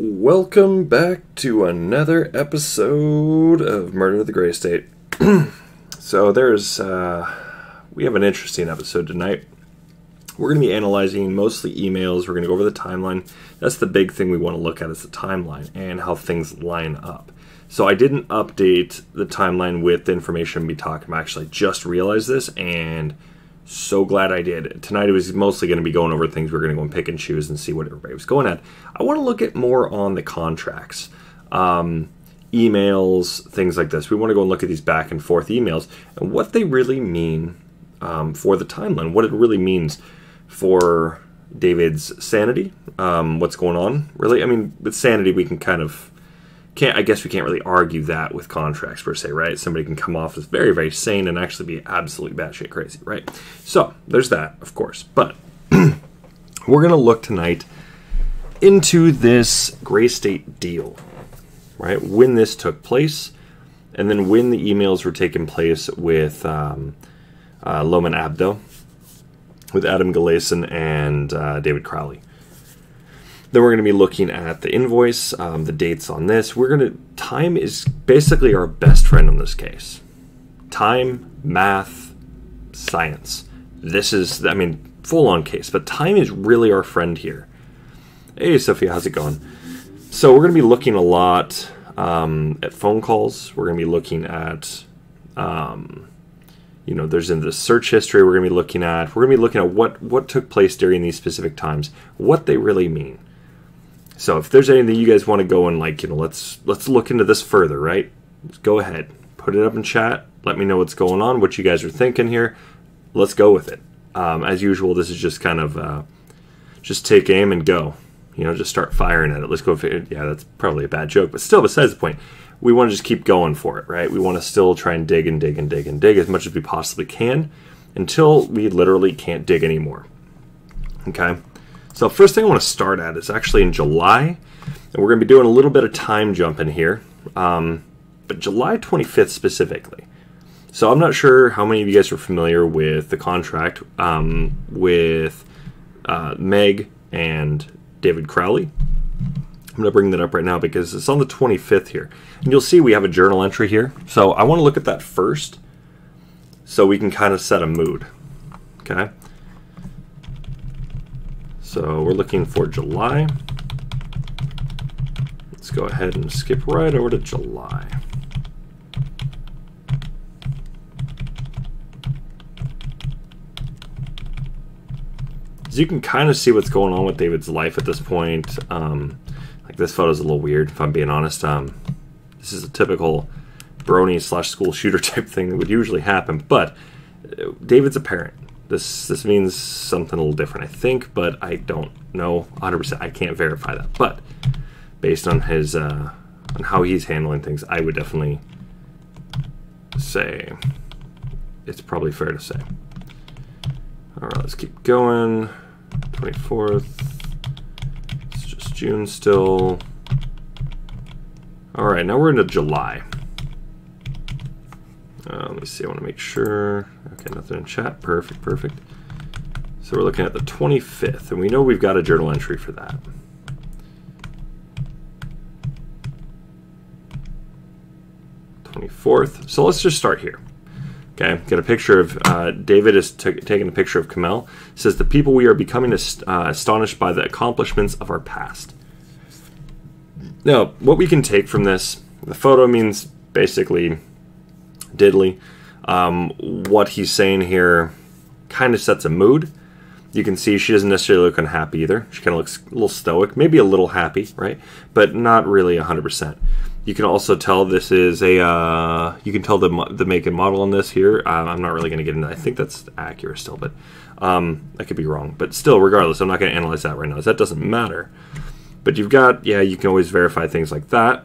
Welcome back to another episode of Murder of the Gray State. So we have an interesting episode tonight. We're going to be analyzing mostly emails. We're going to go over the timeline. That's the big thing we want to look at is the timeline and how things line up. So I didn't update the timeline with the information we talked about. I actually just realized this and so glad I did. Tonight it was mostly going to be going over things we're going to go and pick and choose and see what everybody was going at. I want to look at more on the contracts, emails, things like this. We want to go and look at these back and forth emails and what they really mean for the timeline, what it really means for David's sanity, what's going on. Really, I mean, with sanity we can kind of... I guess we can't really argue that with contracts per se, right? Somebody can come off as very, very sane and actually be absolutely batshit crazy, right? So there's that, of course. But we're going to look tonight into this Gray State deal, right? When this took place, and then when the emails were taking place with Loman Abdo, with Adam Gleason and David Crowley. Then we're going to be looking at the invoice, the dates on this. We're going to... time is basically our best friend on this case. Time, math, science. This is, I mean, full-on case, but time is really our friend here. Hey, Sophia, how's it going? So we're going to be looking a lot at phone calls. We're going to be looking at, you know, there's in the search history we're going to be looking at. We're going to be looking at what took place during these specific times, what they really mean. So if there's anything you guys want to go and, like, you know, let's look into this further, right? Go ahead. Put it up in chat. Let me know what's going on, what you guys are thinking here. Let's go with it. As usual, this is just kind of, just take aim and go. You know, just start firing at it. Let's go. Yeah, that's probably a bad joke, but still, besides the point, we want to just keep going for it, right? We want to still try and dig and dig and dig and dig as much as we possibly can until we literally can't dig anymore. Okay? So first thing I want to start at is actually in July, and we're going to be doing a little bit of time jump in here, but July 25th specifically. So I'm not sure how many of you guys are familiar with the contract with Meg and David Crowley. I'm going to bring that up right now because it's on the 25th here. And you'll see we have a journal entry here. So I want to look at that first so we can kind of set a mood. Okay? So we're looking for July. Let's go ahead and skip right over to July. So you can kind of see what's going on with David's life at this point. Like this photo's a little weird, if I'm being honest. This is a typical brony / school shooter type thing that would usually happen, but David's a parent. This means something a little different, I think, but I don't know 100%. I can't verify that, but based on his on how he's handling things, I would definitely say it's probably fair to say. All right, let's keep going. 24th. It's just June still. All right, now we're into July. Let me see, I want to make sure. Okay, nothing in chat. Perfect, perfect. So we're looking at the 25th, and we know we've got a journal entry for that. So let's just start here. Okay, got a picture of David is taking a picture of Camille. It says, "The people we are becoming astonished by the accomplishments of our past." Now, what we can take from this, the photo means basically diddly. What he's saying here kind of sets a mood. You can see she doesn't necessarily look unhappy either. She kind of looks a little stoic, maybe a little happy, right? But not really 100%. You can also tell this is a, you can tell the make and model on this here. I'm not really going to get into that. I think that's accurate still, but I could be wrong. But still, regardless, I'm not going to analyze that right now. That doesn't matter. But you've got, yeah, you can always verify things like that.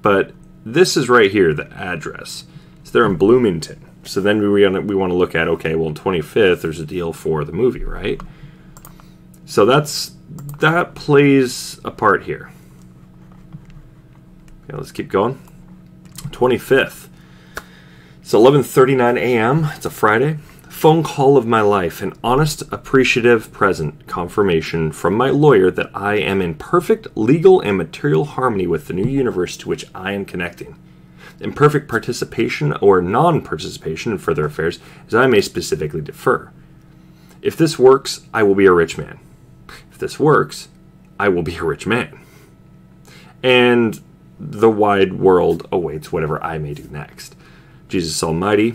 But this is right here, the address. They're in Bloomington. So then we want to look at, okay, well, on 25th, there's a deal for the movie, right? So that plays a part here. Okay, let's keep going. 25th. It's 11:39 a.m. It's a Friday. phone call of my life, an honest, appreciative, present confirmation from my lawyer that I am in perfect legal and material harmony with the new universe to which I am connecting. In perfect participation or non-participation in further affairs, as I may specifically defer. If this works, I will be a rich man. If this works, I will be a rich man. And the wide world awaits whatever I may do next. Jesus Almighty,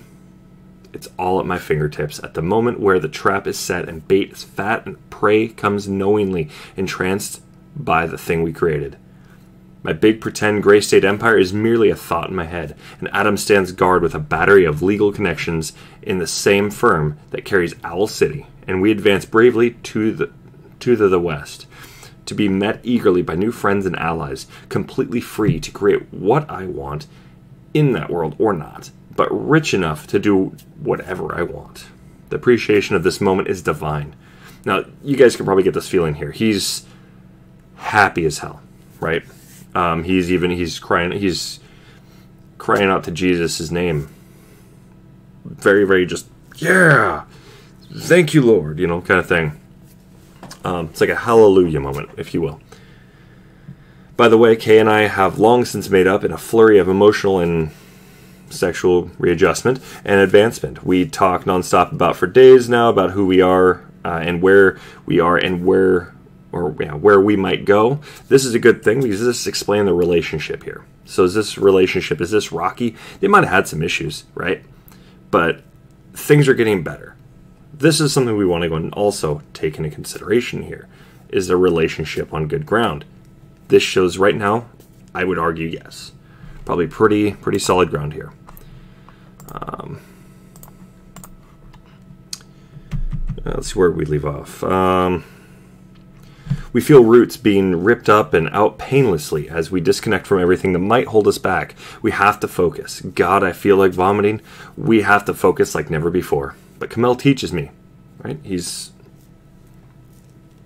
it's all at my fingertips at the moment where the trap is set and bait is fat and prey comes knowingly, entranced by the thing we created. My big pretend Gray State empire is merely a thought in my head, and Adam stands guard with a battery of legal connections in the same firm that carries Owl City, and we advance bravely to the west, to be met eagerly by new friends and allies, completely free to create what I want in that world or not, but rich enough to do whatever I want. The appreciation of this moment is divine. Now, you guys can probably get this feeling here. He's happy as hell, right? He's crying out to Jesus' name. Very, very just, yeah, thank you, Lord, you know, kind of thing. It's like a hallelujah moment, if you will. By the way, Kay and I have long since made up in a flurry of emotional and sexual readjustment and advancement. We talk nonstop for days now about who we are and where we are and where we might go. This is a good thing because this explains the relationship here. So is this relationship, is this rocky? They might have had some issues, right? But things are getting better. This is something we want to go and also take into consideration here, is the relationship on good ground. This shows right now, I would argue yes. Probably pretty solid ground here. Let's see where we leave off. We feel roots being ripped up and out painlessly as we disconnect from everything that might hold us back. We have to focus. God, I feel like vomiting. We have to focus like never before. But Camille teaches me, right?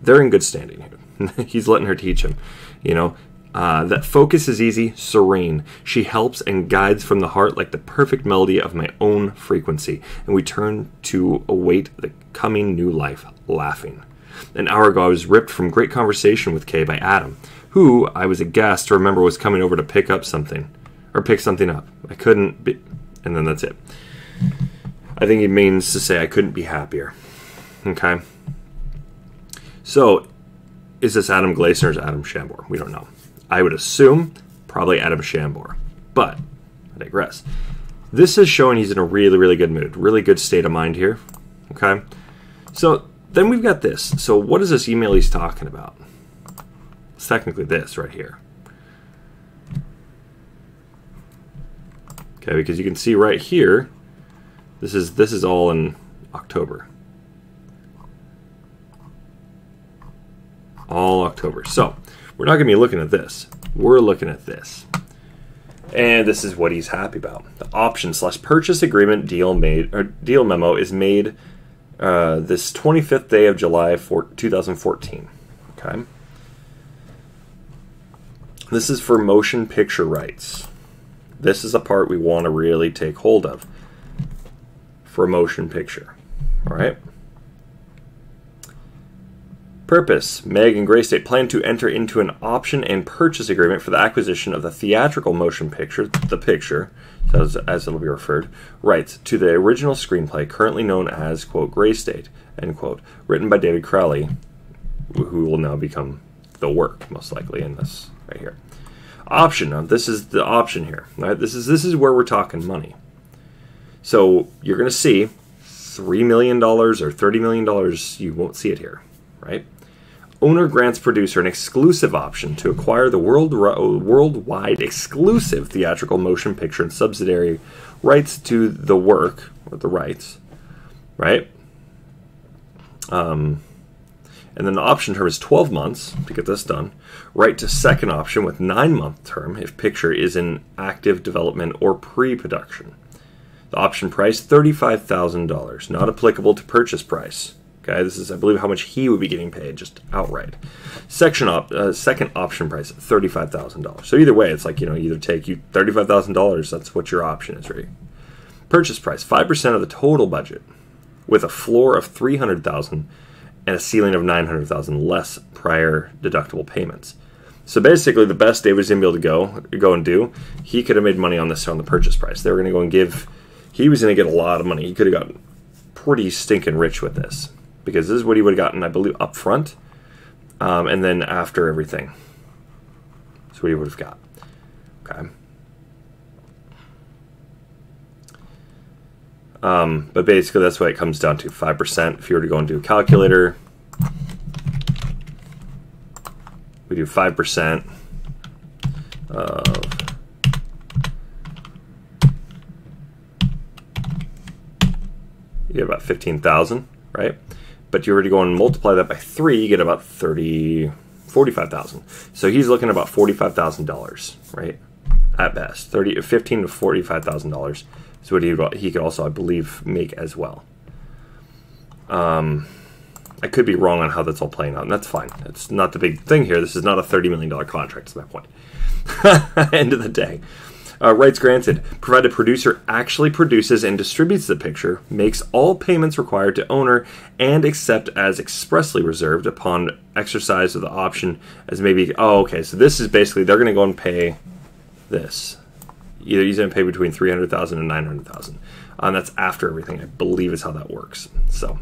They're in good standing here. He's letting her teach him, you know. That focus is easy, serene. She helps and guides from the heart like the perfect melody of my own frequency. And we turn to await the coming new life, laughing. An hour ago, I was ripped from great conversation with Kay by Adam, who I was aghast to remember was coming over to pick something up. I couldn't be, and then that's it. I think he means to say I couldn't be happier. Okay. So, is this Adam Gleason or is Adam Chambord? We don't know. I would assume probably Adam Chambord, but I digress. This is showing he's in a really, really good mood, really good state of mind here. Okay. So then we've got this. So what is this email he's talking about? It's technically this right here. Okay, because you can see right here, this is all in October. All October. So we're not going to be looking at this. We're looking at this. And this is what he's happy about. The option/purchase agreement deal memo is made this 25th day of July 2014. Okay. This is for motion picture rights. This is a part we want to really take hold of for a motion picture. All right. Purpose. Meg and Gray State plan to enter into an option and purchase agreement for the acquisition of the theatrical motion picture, The Picture, as it'll be referred, rights to the original screenplay currently known as, quote, Gray State, end quote, written by David Crowley, who will now become the work, most likely, in this right here. Option. Now, this is the option here. Right? This is where we're talking money. So you're going to see $3 million or $30 million. You won't see it here, right? Owner grants producer an exclusive option to acquire the worldwide exclusive theatrical motion picture and subsidiary rights to the work, or the rights, right? And then the option term is 12 months to get this done. Right to second option with 9-month term if picture is in active development or pre-production. The option price, $35,000, not applicable to purchase price. Okay, this is, I believe, how much he would be getting paid, just outright. Second option price, $35,000. So either way, it's like, you know, either take you $35,000, that's what your option is, right? Purchase price, 5% of the total budget, with a floor of $300,000 and a ceiling of $900,000 less prior deductible payments. So basically, the best David's going to be able to go and do, he could have made money on this on the purchase price. They were going to go and give, he was going to get a lot of money. He could have gotten pretty stinking rich with this, because this is what he would have gotten, I believe, up front, and then after everything. That's what he would have got. Okay. But basically, that's what it comes down to, 5%. If you were to go and do a calculator, we do 5% of 15,000, right? But you were to go and multiply that by 3, you get about 45,000. So he's looking at about $45,000, right? At best, $15,000 to $45,000. So what he could also, I believe, make as well. I could be wrong on how that's all playing out, and that's fine. It's not the big thing here. This is not a $30 million contract at that point. End of the day. Rights granted. Provided producer actually produces and distributes the picture, makes all payments required to owner, and except as expressly reserved upon exercise of the option as maybe... Oh, okay. So this is basically, they're going to go and pay this. Either he's going to pay between $300,000 and $900,000. And that's after everything, I believe, is how that works. So...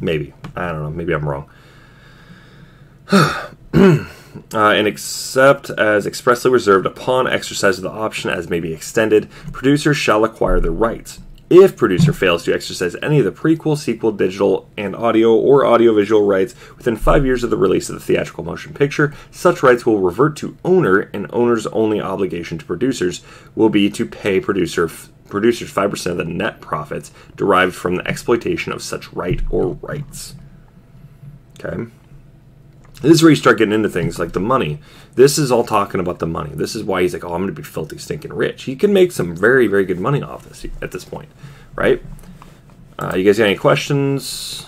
maybe. I don't know. Maybe I'm wrong. And except as expressly reserved upon exercise of the option as may be extended, producer shall acquire the rights. If producer fails to exercise any of the prequel, sequel, digital, and audio or audiovisual rights within 5 years of the release of the theatrical motion picture, such rights will revert to owner, and owner's only obligation to producers will be to pay producers 5% of the net profits derived from the exploitation of such right or rights. Okay? This is where you start getting into things like the money. This is all talking about the money. This is why he's like, oh, I'm going to be filthy, stinking rich. He can make some very, very good money off this at this point, right? You guys got any questions?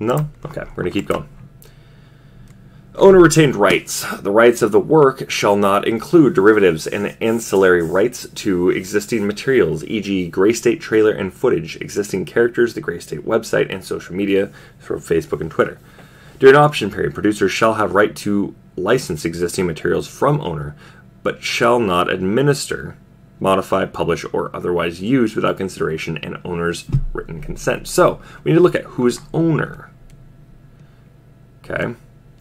No? Okay, we're going to keep going. Owner retained rights. The rights of the work shall not include derivatives and ancillary rights to existing materials, e.g. Gray State trailer and footage, existing characters, the Gray State website, and social media from Facebook and Twitter. During option period, producers shall have right to license existing materials from owner, but shall not administer, modify, publish, or otherwise use without consideration and owner's written consent. So, we need to look at who is owner. Okay.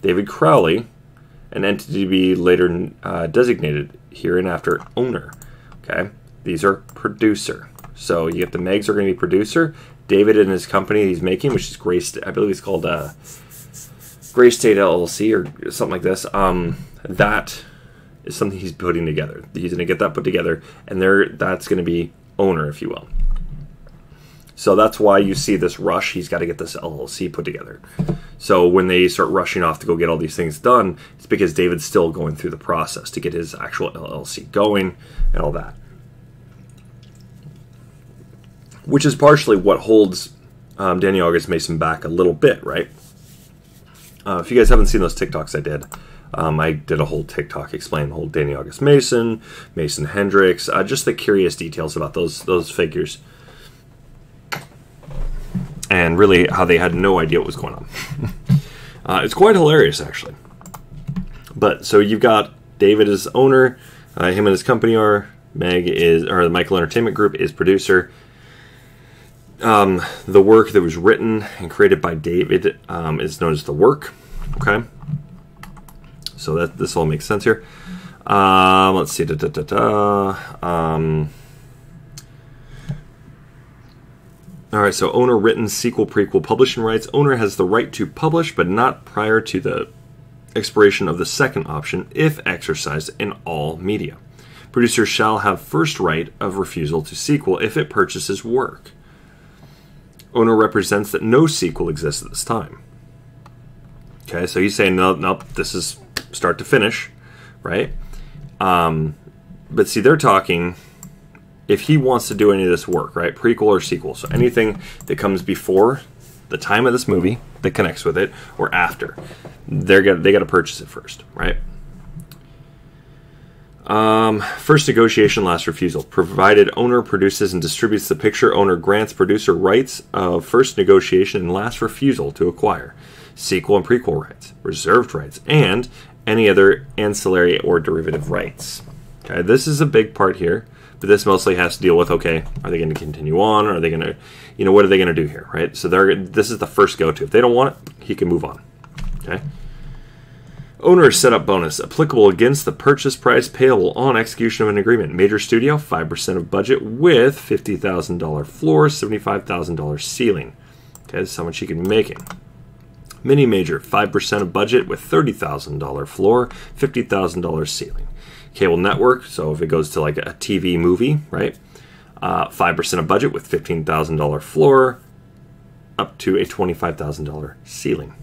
David Crowley, an entity to be later designated hereinafter owner. Okay, these are producer. So you get the Megs are going to be producer. David and his company he's making, which is Gray State, I believe it's called Gray State LLC or something like this. That is something he's putting together. He's going to get that put together, and that's going to be owner, if you will. So that's why you see this rush. He's got to get this LLC put together. So when they start rushing off to go get all these things done, it's because David's still going through the process to get his actual LLC going and all that. Which is partially what holds Danny August Mason back a little bit, right? If you guys haven't seen those TikToks I did, I did a whole TikTok explaining the whole Danny August Mason, Mason Hendricks, just the curious details about those figures. And really how they had no idea what was going on. It's quite hilarious, actually. But so you've got David as owner, him and his company are, the Michael Entertainment Group is producer. The work that was written and created by David is known as the work. Okay, so that this all makes sense here. Let's see. All right, so owner, written, sequel, prequel, publishing rights. Owner has the right to publish, but not prior to the expiration of the second option, if exercised in all media. Producer shall have first right of refusal to sequel if it purchases work. Owner represents that no sequel exists at this time. Okay, so he's saying, nope, this is start to finish, right? But see, they're talking... if he wants to do any of this work, right, prequel or sequel, so anything that comes before the time of this movie that connects with it or after, they got to purchase it first, right? First negotiation, last refusal. Provided owner produces and distributes the picture, owner grants producer rights of first negotiation and last refusal to acquire, sequel and prequel rights, reserved rights, and any other ancillary or derivative rights. Okay, this is a big part here, but this mostly has to deal with, okay, are they going to continue on? Or are they going to, you know, what are they going to do here, right? So this is the first go-to. If they don't want it, he can move on, okay? Owner setup bonus, applicable against the purchase price payable on execution of an agreement. Major studio, 5% of budget with $50,000 floor, $75,000 ceiling. Okay, this is how much you can make it. Mini major, 5% of budget with $30,000 floor, $50,000 ceiling. Cable network, so if it goes to like a TV movie, right? 5% of budget with $15,000 floor, up to a $25,000 ceiling.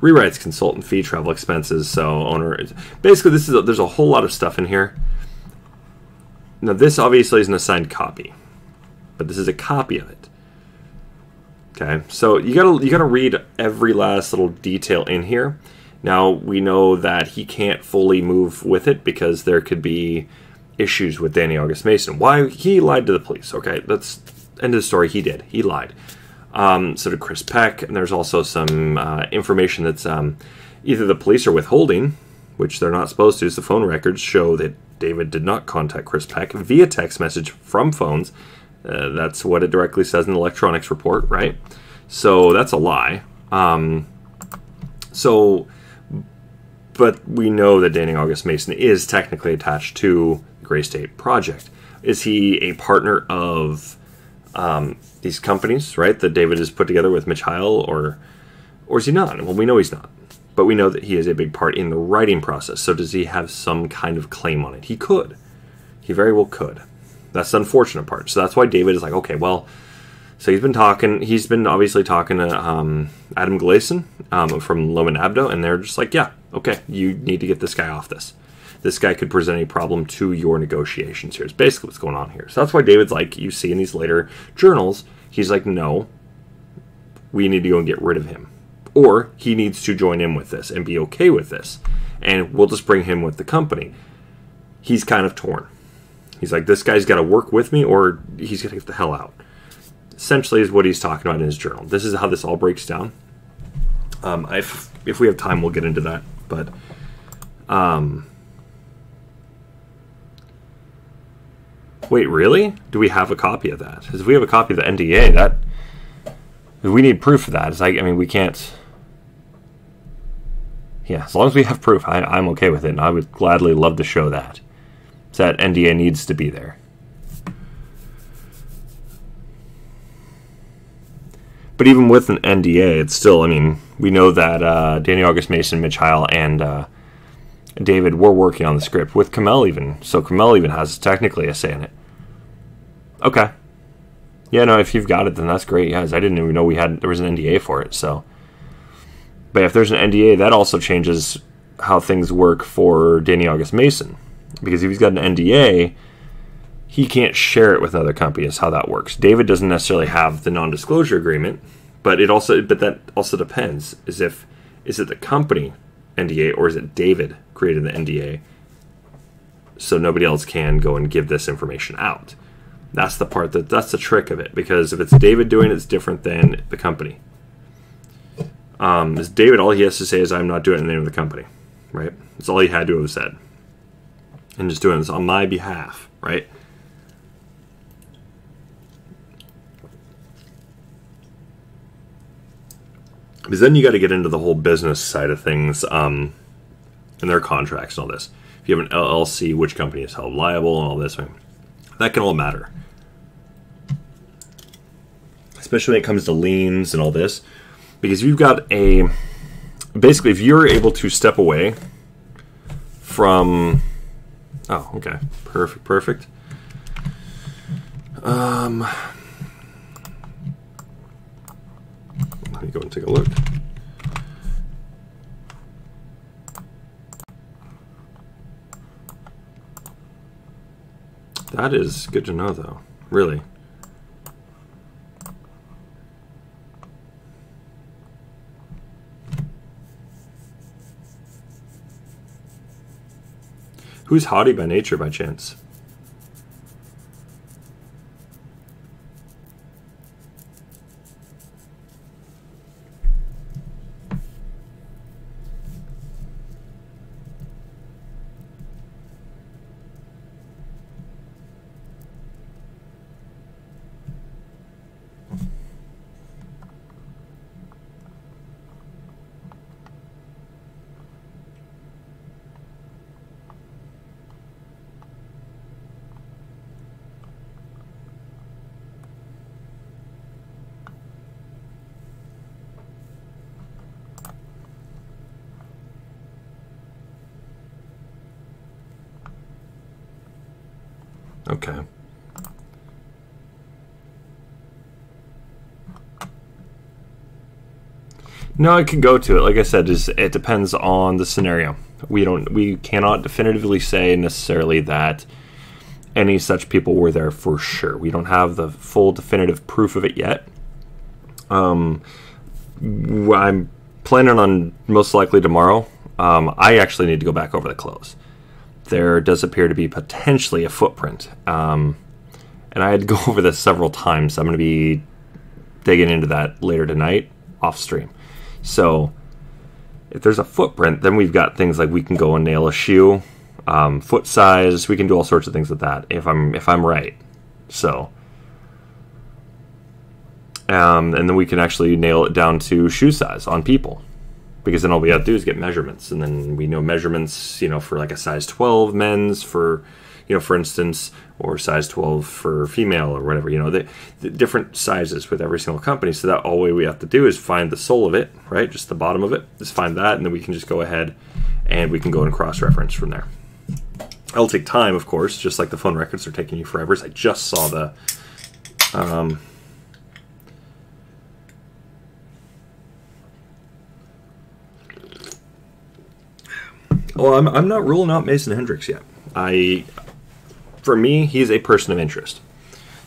Rewrites, consultant fee, travel expenses, so owner is... Basically, this is there's a whole lot of stuff in here. Now, this obviously is an assigned copy, but this is a copy of it. Okay, so you gotta read every last little detail in here. Now, we know that he can't fully move with it because there could be issues with Danny August Mason. Why? He lied to the police, okay? That's end of the story. He did. He lied. So did Chris Peck, and there's also some information that's either the police are withholding, which they're not supposed to, so the phone records show that David did not contact Chris Peck via text message from phones. That's what it directly says in the electronics report, right? So that's a lie. But we know that Danny August Mason is technically attached to the Gray State Project. Is he a partner of... these companies, right, that David has put together with Mitch Heil, or is he not? Well, we know he's not, but we know that he is a big part in the writing process. So does he have some kind of claim on it? He could. He very well could. That's the unfortunate part. So that's why David is like, okay, well, so he's been talking, he's been obviously talking to Adam Gleason from Loman Abdo, and they're just like, yeah, okay, you need to get this guy off this. This guy could present a problem to your negotiations here. It's basically what's going on here. So that's why David's like, you see in these later journals, he's like, no, we need to go and get rid of him. Or he needs to join in with this and be okay with this. And we'll just bring him with the company. He's kind of torn. He's like, this guy's got to work with me or he's going to get the hell out. Essentially is what he's talking about in his journal. This is how this all breaks down. If we have time, we'll get into that. But... Wait, really? Do we have a copy of that? Because if we have a copy of the NDA, that we need proof of that. It's like, I mean, we can't. Yeah, as long as we have proof, I'm okay with it, and I would gladly love to show that. So that NDA needs to be there. But even with an NDA, it's still, I mean, we know that Danny August Mason, Mitch Heil, and David were working on the script with Camille even, so Camille even has technically a say in it. Okay. Yeah, no, if you've got it, then that's great, guys. I didn't even know there was an NDA for it, so. But if there's an NDA, that also changes how things work for Danny August Mason. Because if he's got an NDA, he can't share it with another company, is how that works. David doesn't necessarily have the non-disclosure agreement, but that also depends. Is it the company NDA or is it David created the NDA? So nobody else can go and give this information out. That's the part that's the trick of it, because if it's David doing it, it's different than the company. Is David, all he has to say is, I'm not doing it in the name of the company, right? That's all he had to have said. And just doing this on my behalf, right? Because then you got to get into the whole business side of things and their contracts and all this. If you have an LLC, which company is held liable and all this. That can all matter. Especially when it comes to liens and all this. Because you've got a... Basically, if you're able to step away from... Oh, okay. Perfect, perfect. Let me go and take a look. That is good to know, though. Really. Who's haughty by nature, by chance? Okay. No, I could go to it. Like I said, it depends on the scenario. We cannot definitively say necessarily that any such people were there for sure. We don't have the full definitive proof of it yet. I'm planning on most likely tomorrow. I actually need to go back over the clothes. There does appear to be potentially a footprint. And I had to go over this several times. I'm going to be digging into that later tonight off stream. So if there's a footprint, then we've got things like we can go and nail a shoe, foot size. We can do all sorts of things with that if I'm right. So, and then we can actually nail it down to shoe size on people. Because then all we have to do is get measurements, and then we know measurements, you know, for like a size 12 men's, for, you know, for instance, or size 12 for female or whatever, you know, the different sizes with every single company. So that all we have to do is find the sole of it, right? Just the bottom of it, just find that, and then we can just go ahead and we can go and cross-reference from there. It'll take time, of course, just like the phone records are taking you forever. I just saw the... Well, I'm not ruling out Mason Hendricks yet. For me, he's a person of interest.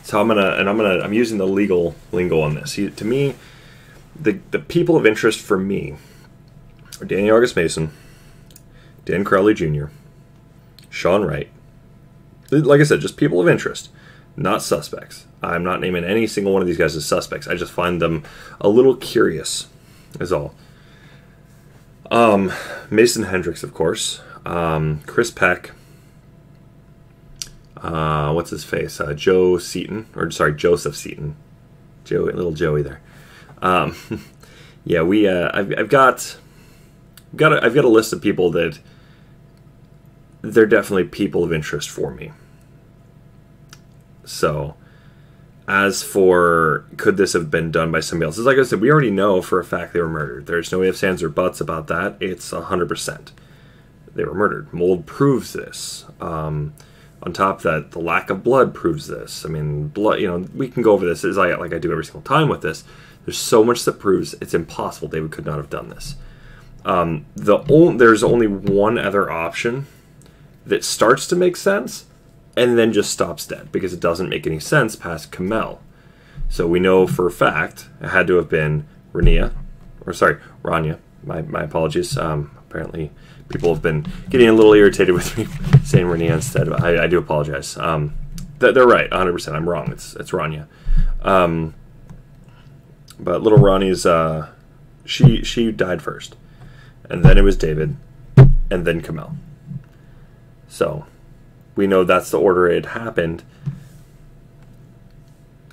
So I'm using the legal lingo on this. He, to me, the people of interest for me are Danny August Mason, Dan Crowley Jr., Sean Wright. Like I said, just people of interest, not suspects. I'm not naming any single one of these guys as suspects. I just find them a little curious, is all. Mason Hendricks, of course. Chris Peck. What's his face? Joseph Seton. Joey, little Joey there. Yeah, we. I've got a list of people that they're definitely people of interest for me. So, as for could this have been done by somebody else? It's like I said, we already know for a fact they were murdered. There's no ifs, ands, or buts about that. It's 100%. They were murdered. Mold proves this. On top of that, the lack of blood proves this. I mean, blood. You know, we can go over this as I do every single time with this. There's so much that proves it's impossible David could not have done this. There's only one other option that starts to make sense, and then just stops dead because it doesn't make any sense past Camille. So we know for a fact it had to have been Rania. My apologies. Apparently people have been getting a little irritated with me saying Rania instead. I do apologize. They're right, 100%. I'm wrong. It's Rania. But little Rania's she died first, and then it was David, and then Camille. So. We know that's the order it happened,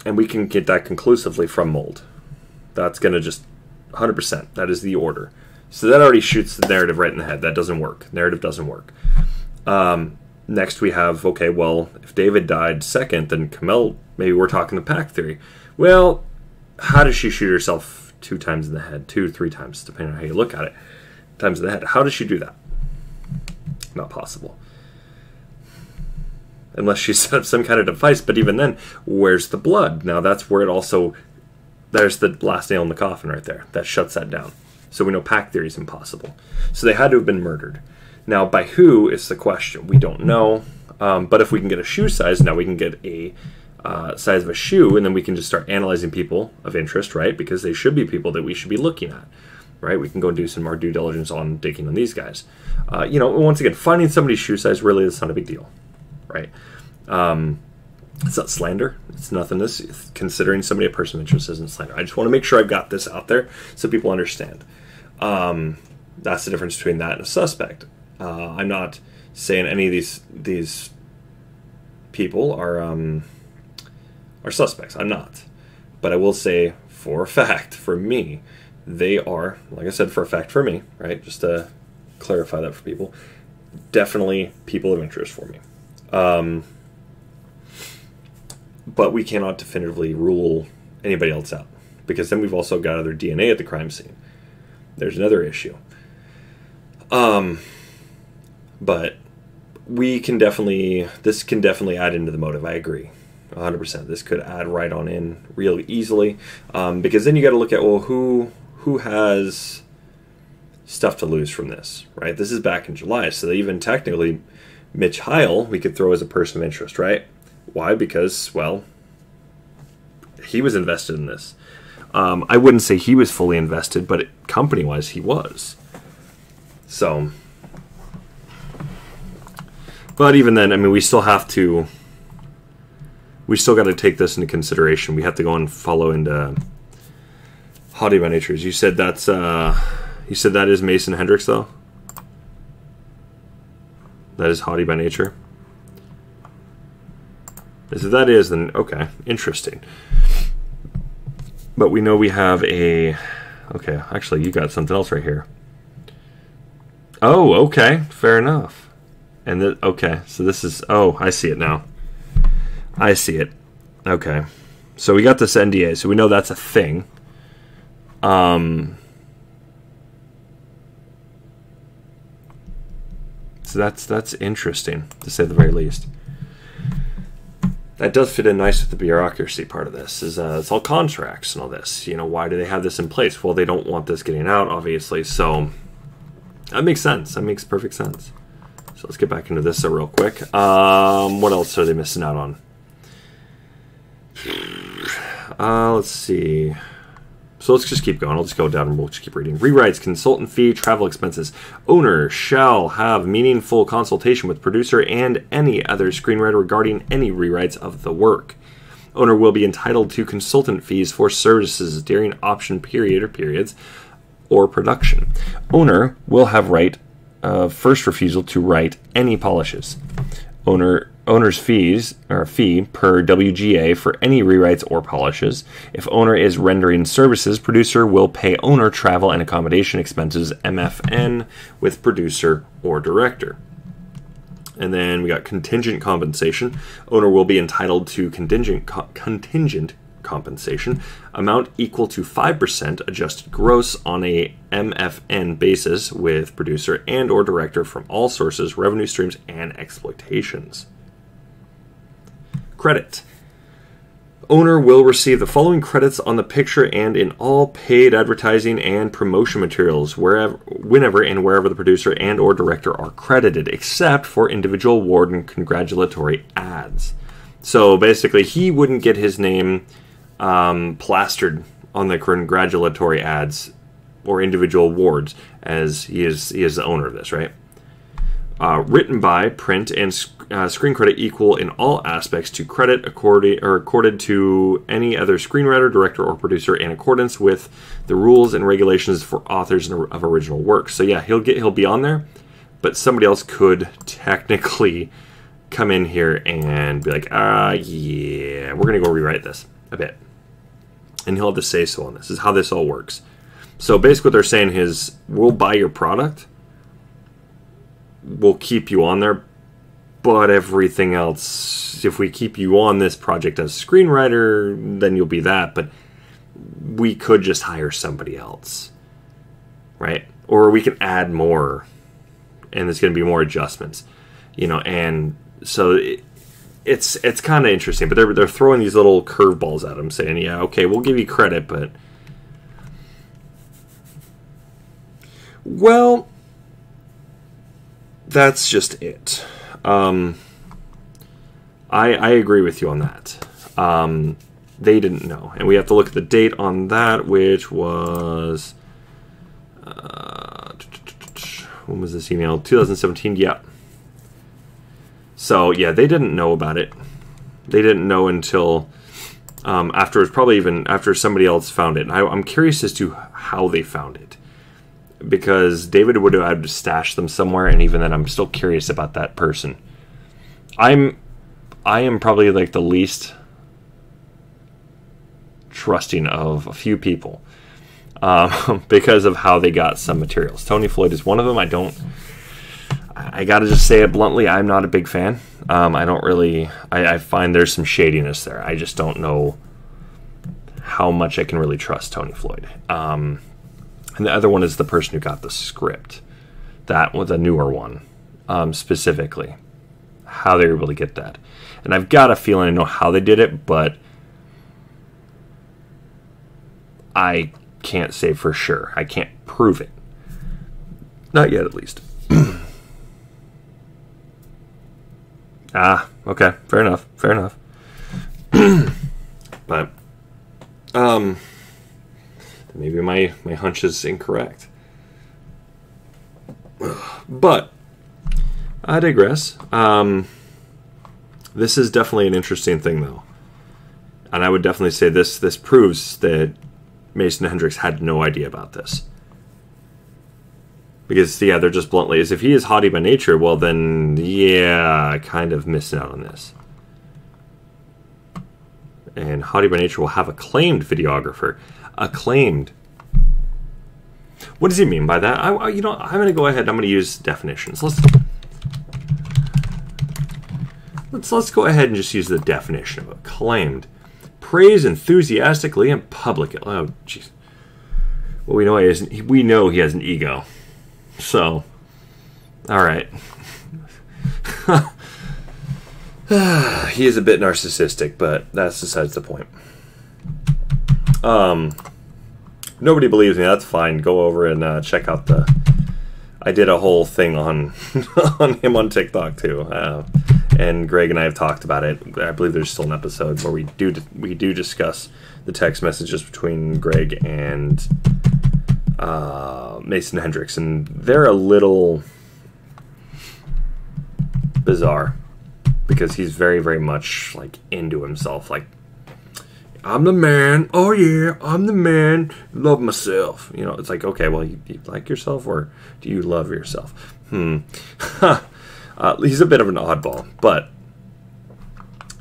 and we can get that conclusively from mold. That's going to just 100%. That is the order. So that already shoots the narrative right in the head. That doesn't work. Narrative doesn't work. Next we have, okay, well, if David died second, then Camille, maybe we're talking the pack theory. Well, how does she shoot herself 2 times in the head? 2, 3 times, depending on how you look at it. Times in the head. How does she do that? Not possible. Unless she set up some kind of device, but even then, where's the blood? Now that's where it also, there's the last nail in the coffin right there. That shuts that down. So we know pack theory is impossible. So they had to have been murdered. Now by who is the question? We don't know. But if we can get a shoe size, now we can get a size of a shoe, and then we can just start analyzing people of interest, right? Because they should be people that we should be looking at. right? We can go do some more due diligence on digging on these guys. You know, once again, finding somebody's shoe size really is not a big deal, right? It's not slander. It's nothingness. Considering somebody a person of interest isn't slander. I just want to make sure I've got this out there so people understand. That's the difference between that and a suspect. I'm not saying any of these people are suspects. I'm not. But I will say for a fact, for me, they are, like I said, for a fact for me, right? Just to clarify that for people, definitely people of interest for me. But we cannot definitively rule anybody else out, because then we've also got other DNA at the crime scene. There's another issue. But we can definitely, this can definitely add into the motive. I agree 100%. This could add right on in real easily, because then you got to look at, well, who has stuff to lose from this, right? This is back in July, so even technically Mitch Heil we could throw as a person of interest, right? Why? Because, well, he was invested in this. I wouldn't say he was fully invested, but company-wise, he was. So, but even then, I mean, we still have to, we still got to take this into consideration. We have to go and follow into Haughty by Nature. You said that's, you said that is Mason Hendricks, though? That is Haughty by Nature? If that is, then okay, interesting. But we know we have a, okay, actually you got something else right here. Oh, okay, fair enough. And then, okay, so this is, oh, I see it now. I see it. Okay, so we got this NDA, so we know that's a thing. So that's interesting, to say the very least. That does fit in nice with the bureaucracy part of this. Is it's all contracts and all this. You know, why do they have this in place? Well, they don't want this getting out, obviously. So that makes sense. That makes perfect sense. So let's get back into this real quick. What else are they missing out on? Let's see. So let's just keep going. I'll just go down and we'll just keep reading. Rewrites, consultant fee, travel expenses. Owner shall have meaningful consultation with producer and any other screenwriter regarding any rewrites of the work. Owner will be entitled to consultant fees for services during option period or periods or production. Owner will have right of first refusal to write any polishes. Owner's fees, or fee, per WGA for any rewrites or polishes. If owner is rendering services, producer will pay owner travel and accommodation expenses, MFN, with producer or director. And then we got contingent compensation. Owner will be entitled to contingent compensation, amount equal to 5% adjusted gross on a MFN basis with producer and or director from all sources, revenue streams, and exploitations. Credit. Owner will receive the following credits on the picture and in all paid advertising and promotion materials wherever, whenever and wherever the producer and or director are credited, except for individual award and congratulatory ads. So basically he wouldn't get his name plastered on the congratulatory ads or individual awards, as he is the owner of this, right? Written by, print, and screen credit equal in all aspects to credit accorded to any other screenwriter, director, or producer in accordance with the rules and regulations for authors of original works. So yeah, he'll be on there, but somebody else could technically come in here and be like, yeah, we're gonna go rewrite this a bit, and he'll have to say so on this. This is how this all works. So basically, what they're saying is, we'll buy your product. We'll keep you on there, but everything else, if we keep you on this project as a screenwriter, then you'll be that, but we could just hire somebody else, right? Or we can add more, and there's going to be more adjustments, you know, and so it's kind of interesting, but they're throwing these little curveballs at them, saying, yeah, okay, we'll give you credit, but... Well... That's just it. I agree with you on that. They didn't know. And we have to look at the date on that, which was When was this email? 2017, yeah. So, yeah, they didn't know about it. They didn't know until after it was probably even after somebody else found it. I'm curious as to how they found it, because David would have had to stash them somewhere, and even then I'm still curious about that person. I am probably like the least trusting of a few people because of how they got some materials. Tony Floyd is one of them. I gotta just say it bluntly, I'm not a big fan. I don't really, I find there's some shadiness there. I just don't know how much I can really trust Tony Floyd. And the other one is the person who got the script. That was a newer one, specifically. How they were able to get that. And I've got a feeling I know how they did it, but I can't say for sure. I can't prove it. Not yet, at least. Ah, okay. Fair enough. Fair enough. But, maybe my hunch is incorrect. But I digress. This is definitely an interesting thing, though. And I would definitely say this proves that Mason Hendricks had no idea about this. Because, yeah, they're just bluntly, as if he is haughty by nature, well then, yeah, kind of missing out on this. And Haughty by Nature will have acclaimed videographer. Acclaimed. What does he mean by that? You know, I'm going to go ahead and I'm going to use definitions. Let's go ahead and just use the definition of acclaimed. Praise enthusiastically and publicly. Oh, jeez. Well, we know he has an ego. So, all right. He is a bit narcissistic, but that's besides the point. Nobody believes me. That's fine. Go over and check out the. I did a whole thing on on him on TikTok too, and Greg and I have talked about it. I believe there's still an episode where we do discuss the text messages between Greg and Mason Hendricks, and they're a little bizarre. Because he's very, very much, like, into himself. Like, I'm the man. Oh, yeah, I'm the man. Love myself. You know, it's like, okay, well, you like yourself, or do you love yourself? He's a bit of an oddball. But,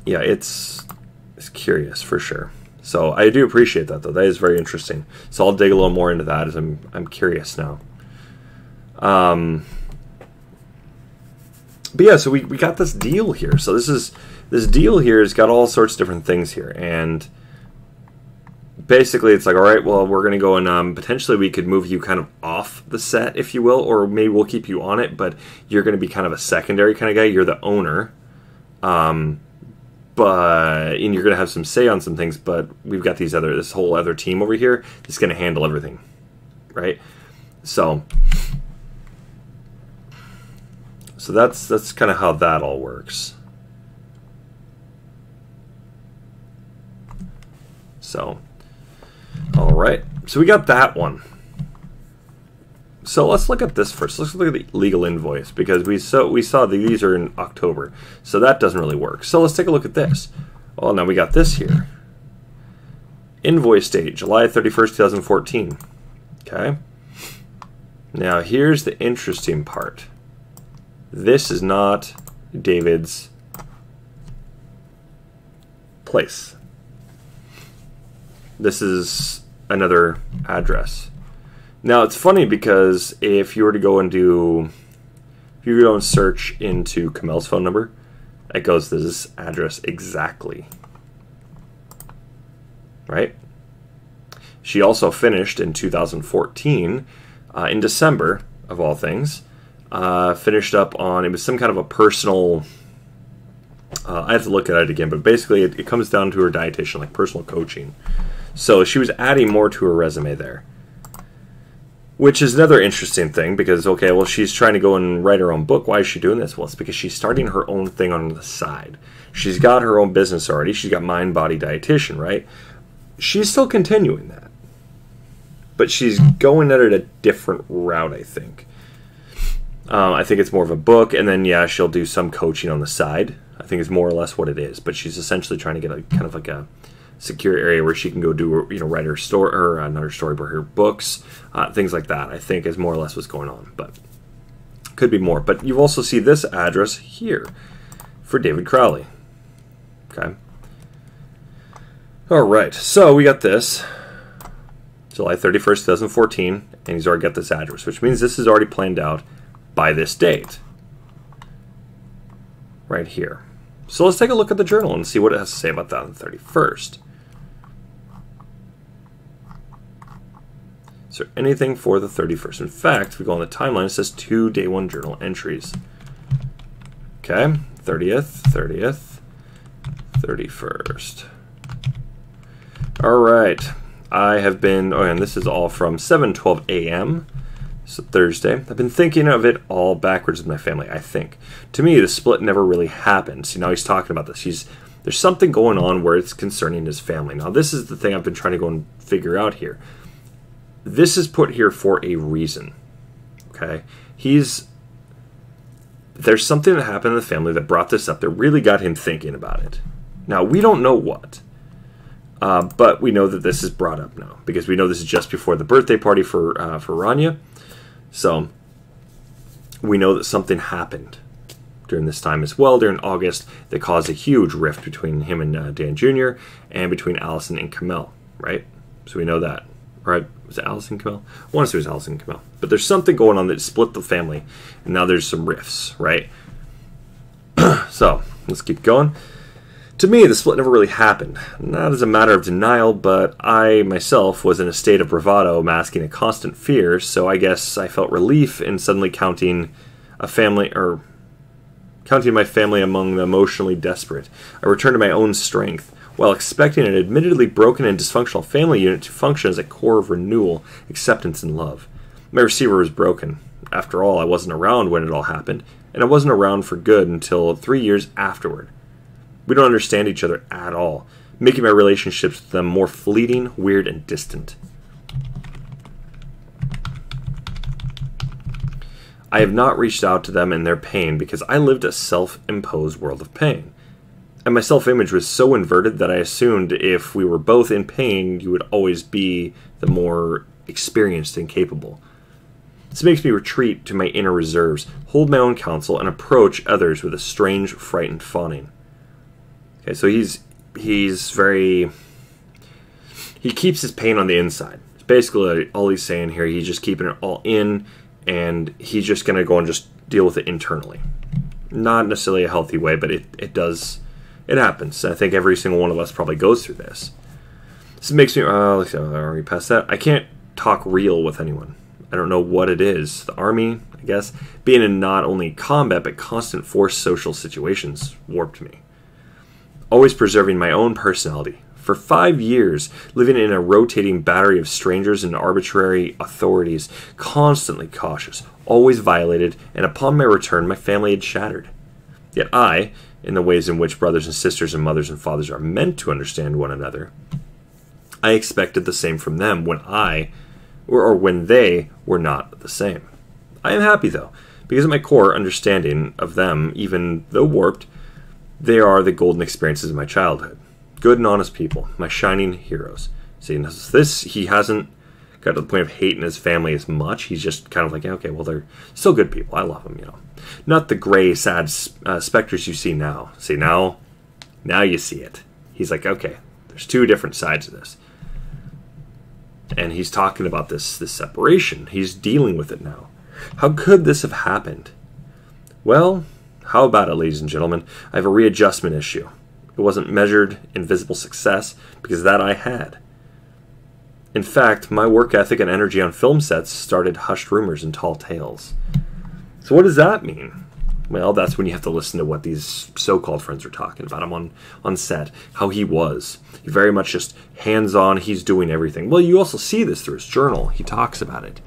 yeah, it's curious, for sure. So, I do appreciate that, though. That is very interesting. So, I'll dig a little more into that as I'm curious now. But yeah, so we got this deal here. So this deal here has got all sorts of different things here, and basically it's like, all right, well, we're gonna go and potentially we could move you kind of off the set, if you will, or maybe we'll keep you on it, but you're gonna be kind of a secondary kind of guy. You're the owner, and you're gonna have some say on some things. But we've got this whole other team over here that's gonna handle everything, right? So that's kind of how that all works. So, all right. So we got that one. So let's look at this first. Let's look at the legal invoice, because we saw these are in October. So that doesn't really work. So let's take a look at this. Well, now we got this here. Invoice date, July 31st, 2014. Okay. Now here's the interesting part. This is not David's place. This is another address. Now it's funny, because if you go and search into Camille's phone number, it goes to this address exactly. Right? She also finished in 2014, in December of all things. Finished up on, it was some kind of a personal, I have to look at it again, but basically it comes down to her dietitian, like personal coaching. So she was adding more to her resume there, which is another interesting thing, because, okay, well, she's trying to go and write her own book. Why is she doing this? Well, it's because she's starting her own thing on the side. She's got her own business already. She's got Mind Body Dietitian, right? She's still continuing that. but she's going at it a different route, I think. I think it's more of a book, and then, yeah, she'll do some coaching on the side. I think it's more or less what it is, but she's essentially trying to get a kind of like a secure area where she can go do her, you know, write her story, or not her story, but her books, things like that, I think is more or less what's going on, but could be more. But you also see this address here for David Crowley. Okay. All right, so we got this. July 31st, 2014, and he's already got this address, which means this is already planned out by this date right here. So let's take a look at the journal and see what it has to say about that on the 31st. Is there anything for the 31st? In fact, if we go on the timeline, it says 2 day 1 journal entries. Okay, 30th, 30th, 31st. All right, I have been, oh, and this is all from 7:12 a.m. So Thursday. I've been thinking of it all backwards with my family, I think. To me, the split never really happened. See, now he's talking about this. There's something going on where it's concerning his family. Now, this is the thing I've been trying to go and figure out here. This is put here for a reason, okay? There's something that happened in the family that brought this up that really got him thinking about it. Now, we don't know what. But we know that this is brought up now because we know this is just before the birthday party for Rania. So we know that something happened during this time as well, during August, that caused a huge rift between him and Dan Jr. and between Allison and Camille, right? So we know that, right? Was it Allison and Camille? I want to say it was Allison and Camille. But there's something going on that split the family, and now there's some rifts, right? So let's keep going. To me, the split never really happened. Not as a matter of denial, but I, myself, was in a state of bravado masking a constant fear, so I guess I felt relief in suddenly counting my family among the emotionally desperate. I returned to my own strength, while expecting an admittedly broken and dysfunctional family unit to function as a core of renewal, acceptance, and love. My receiver was broken. After all, I wasn't around when it all happened, and I wasn't around for good until 3 years afterward. We don't understand each other at all, making my relationships with them more fleeting, weird, and distant. I have not reached out to them in their pain because I lived a self-imposed world of pain. And my self-image was so inverted that I assumed if we were both in pain, you would always be the more experienced and capable. This makes me retreat to my inner reserves, hold my own counsel, and approach others with a strange, frightened fawning. Okay, so he keeps his pain on the inside. It's basically all he's saying here. He's just keeping it all in, and he's just going to go and just deal with it internally. Not necessarily a healthy way, but it happens. I think every single one of us probably goes through this. This makes me, I already passed that. I can't talk real with anyone. I don't know what it is. The Army, I guess, being in not only combat, but constant forced social situations warped me. Always preserving my own personality. For 5 years, living in a rotating battery of strangers and arbitrary authorities, constantly cautious, always violated, and upon my return, my family had shattered. Yet I, in the ways in which brothers and sisters and mothers and fathers are meant to understand one another, I expected the same from them when when they were not the same. I am happy, though, because at my core understanding of them, even though warped, they are the golden experiences of my childhood. Good and honest people, my shining heroes. See, this, he hasn't got to the point of hating his family as much. He's just kind of like, okay, well, they're still good people. I love them, you know. Not the gray, sad specters you see now. See, now you see it. He's like, okay, there's two different sides of this. And he's talking about this separation. He's dealing with it now. How could this have happened? Well, how about it, ladies and gentlemen? I have a readjustment issue. It wasn't measured in visible success, because that I had. In fact, my work ethic and energy on film sets started hushed rumors and tall tales. So what does that mean? Well, that's when you have to listen to what these so-called friends are talking about him on set, how he was. He very much just hands-on, he's doing everything. Well, you also see this through his journal. He talks about it.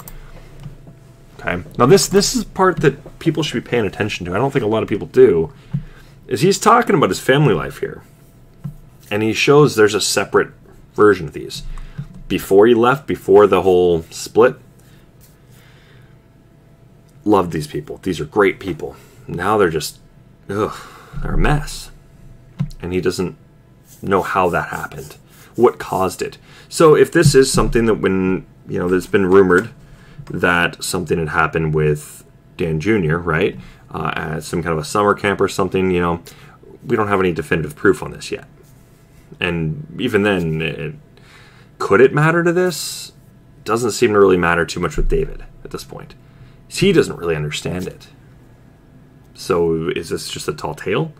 Now this is the part that people should be paying attention to. I don't think a lot of people do, is he's talking about his family life here. And he shows there's a separate version of these. before he left, before the whole split. Love these people. These are great people. Now they're just, ugh, they're a mess. And he doesn't know how that happened, what caused it. So if this is something that when, you know, there's been rumored that something had happened with Dan Jr., right? At some kind of a summer camp or something, you know, we don't have any definitive proof on this yet. And even then, could it matter to this? Doesn't seem to really matter too much with David at this point. He doesn't really understand it. So is this just a tall tale?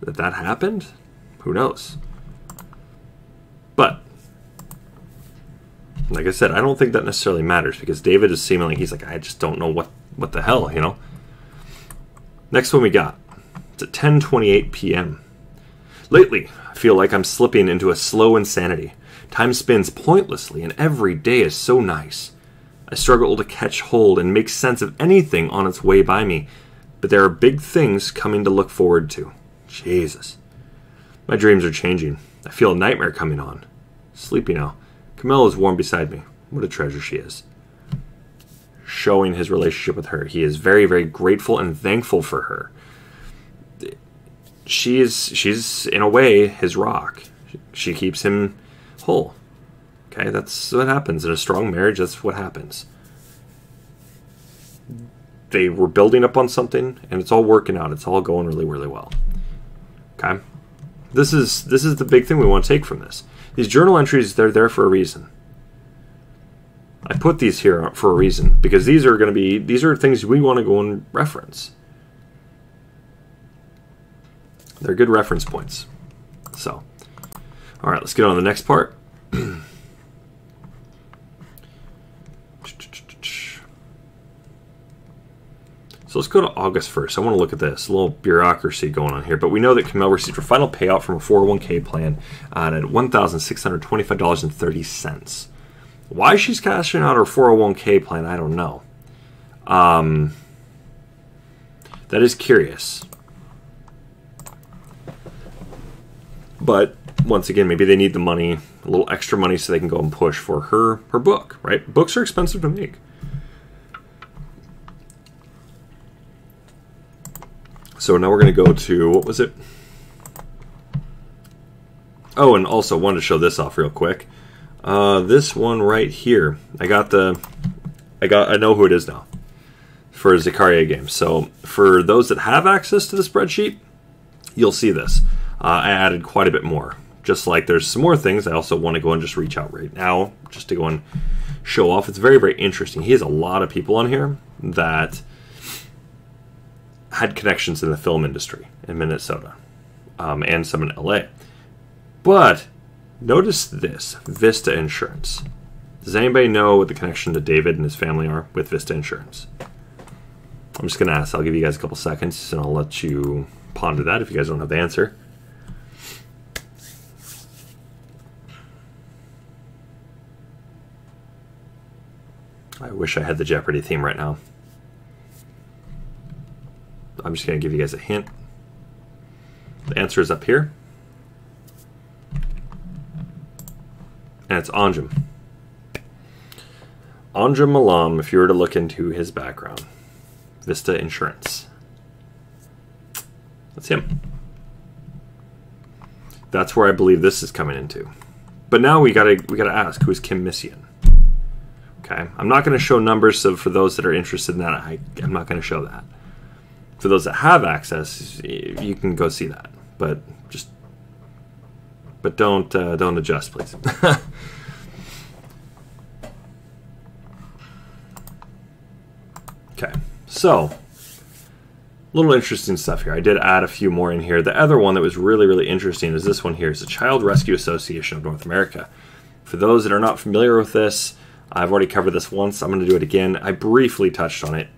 That that happened? Who knows? But, like I said, I don't think that necessarily matters because David is seeming like he's like, I just don't know what the hell, you know? Next one we got. It's at 10:28 p.m. Lately, I feel like I'm slipping into a slow insanity. Time spins pointlessly and every day is so nice. I struggle to catch hold and make sense of anything on its way by me, but there are big things coming to look forward to. Jesus. My dreams are changing. I feel a nightmare coming on. Sleepy now. Camille is warm beside me. What a treasure she is. Showing his relationship with her. He is very, very grateful and thankful for her. She's in a way, his rock. She keeps him whole. Okay, that's what happens. In a strong marriage, that's what happens. They were building up on something, and it's all working out. It's all going really, really well. Okay? This is the big thing we want to take from this. These journal entries, they're there for a reason. I put these here for a reason because these are going to be, these are things we want to go and reference. They're good reference points. So, all right, let's get on to the next part. So let's go to August 1st. I want to look at this. A little bureaucracy going on here. But we know that Camille received her final payout from a 401k plan at $1,625.30. Why she's cashing out her 401k plan, I don't know. That is curious. But once again, maybe they need the money, a little extra money so they can go and push for her book, right? Books are expensive to make. So now we're going to go to, what was it? Oh, and also wanted to show this off real quick. This one right here. I know who it is now for Zakaria Games. So for those that have access to the spreadsheet, you'll see this. I added quite a bit more. Just like there's some more things I also want to go and just reach out right now just to go and show off. It's very, very interesting. He has a lot of people on here that had connections in the film industry in Minnesota and some in LA. But notice this, Vista Insurance. Does anybody know what the connection to David and his family are with Vista Insurance? I'm just gonna ask, I'll give you guys a couple seconds and I'll let you ponder that if you guys don't have the answer. I wish I had the Jeopardy theme right now. I'm just going to give you guys a hint. The answer is up here. And it's Anjum. Anjum Malam, if you were to look into his background. Vista Insurance. That's him. That's where I believe this is coming into. But now we gotta ask, who is Kim Missian? Okay. I'm not going to show numbers, so for those that are interested in that, I'm not going to show that. For those that have access, you can go see that, but don't adjust, please. Okay, so a little interesting stuff here. I did add a few more in here. The other one that was really, really interesting is this one here. It's the Child Rescue Association of North America. For those that are not familiar with this, I've already covered this once. I'm going to do it again. I briefly touched on it.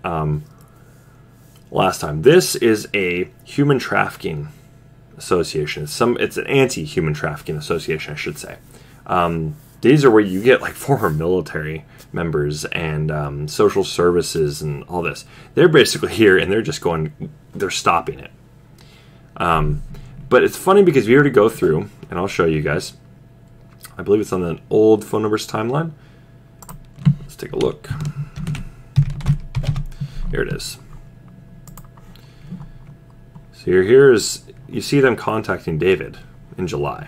Last time. This is a human trafficking association. It's an anti-human trafficking association, I should say. These are where you get like former military members and social services and all this. They're basically here and they're just going, they're stopping it. But it's funny because we were to go through, and I'll show you guys, I believe it's on an old phone numbers timeline. Let's take a look. Here it is. So here is, you see them contacting David in July.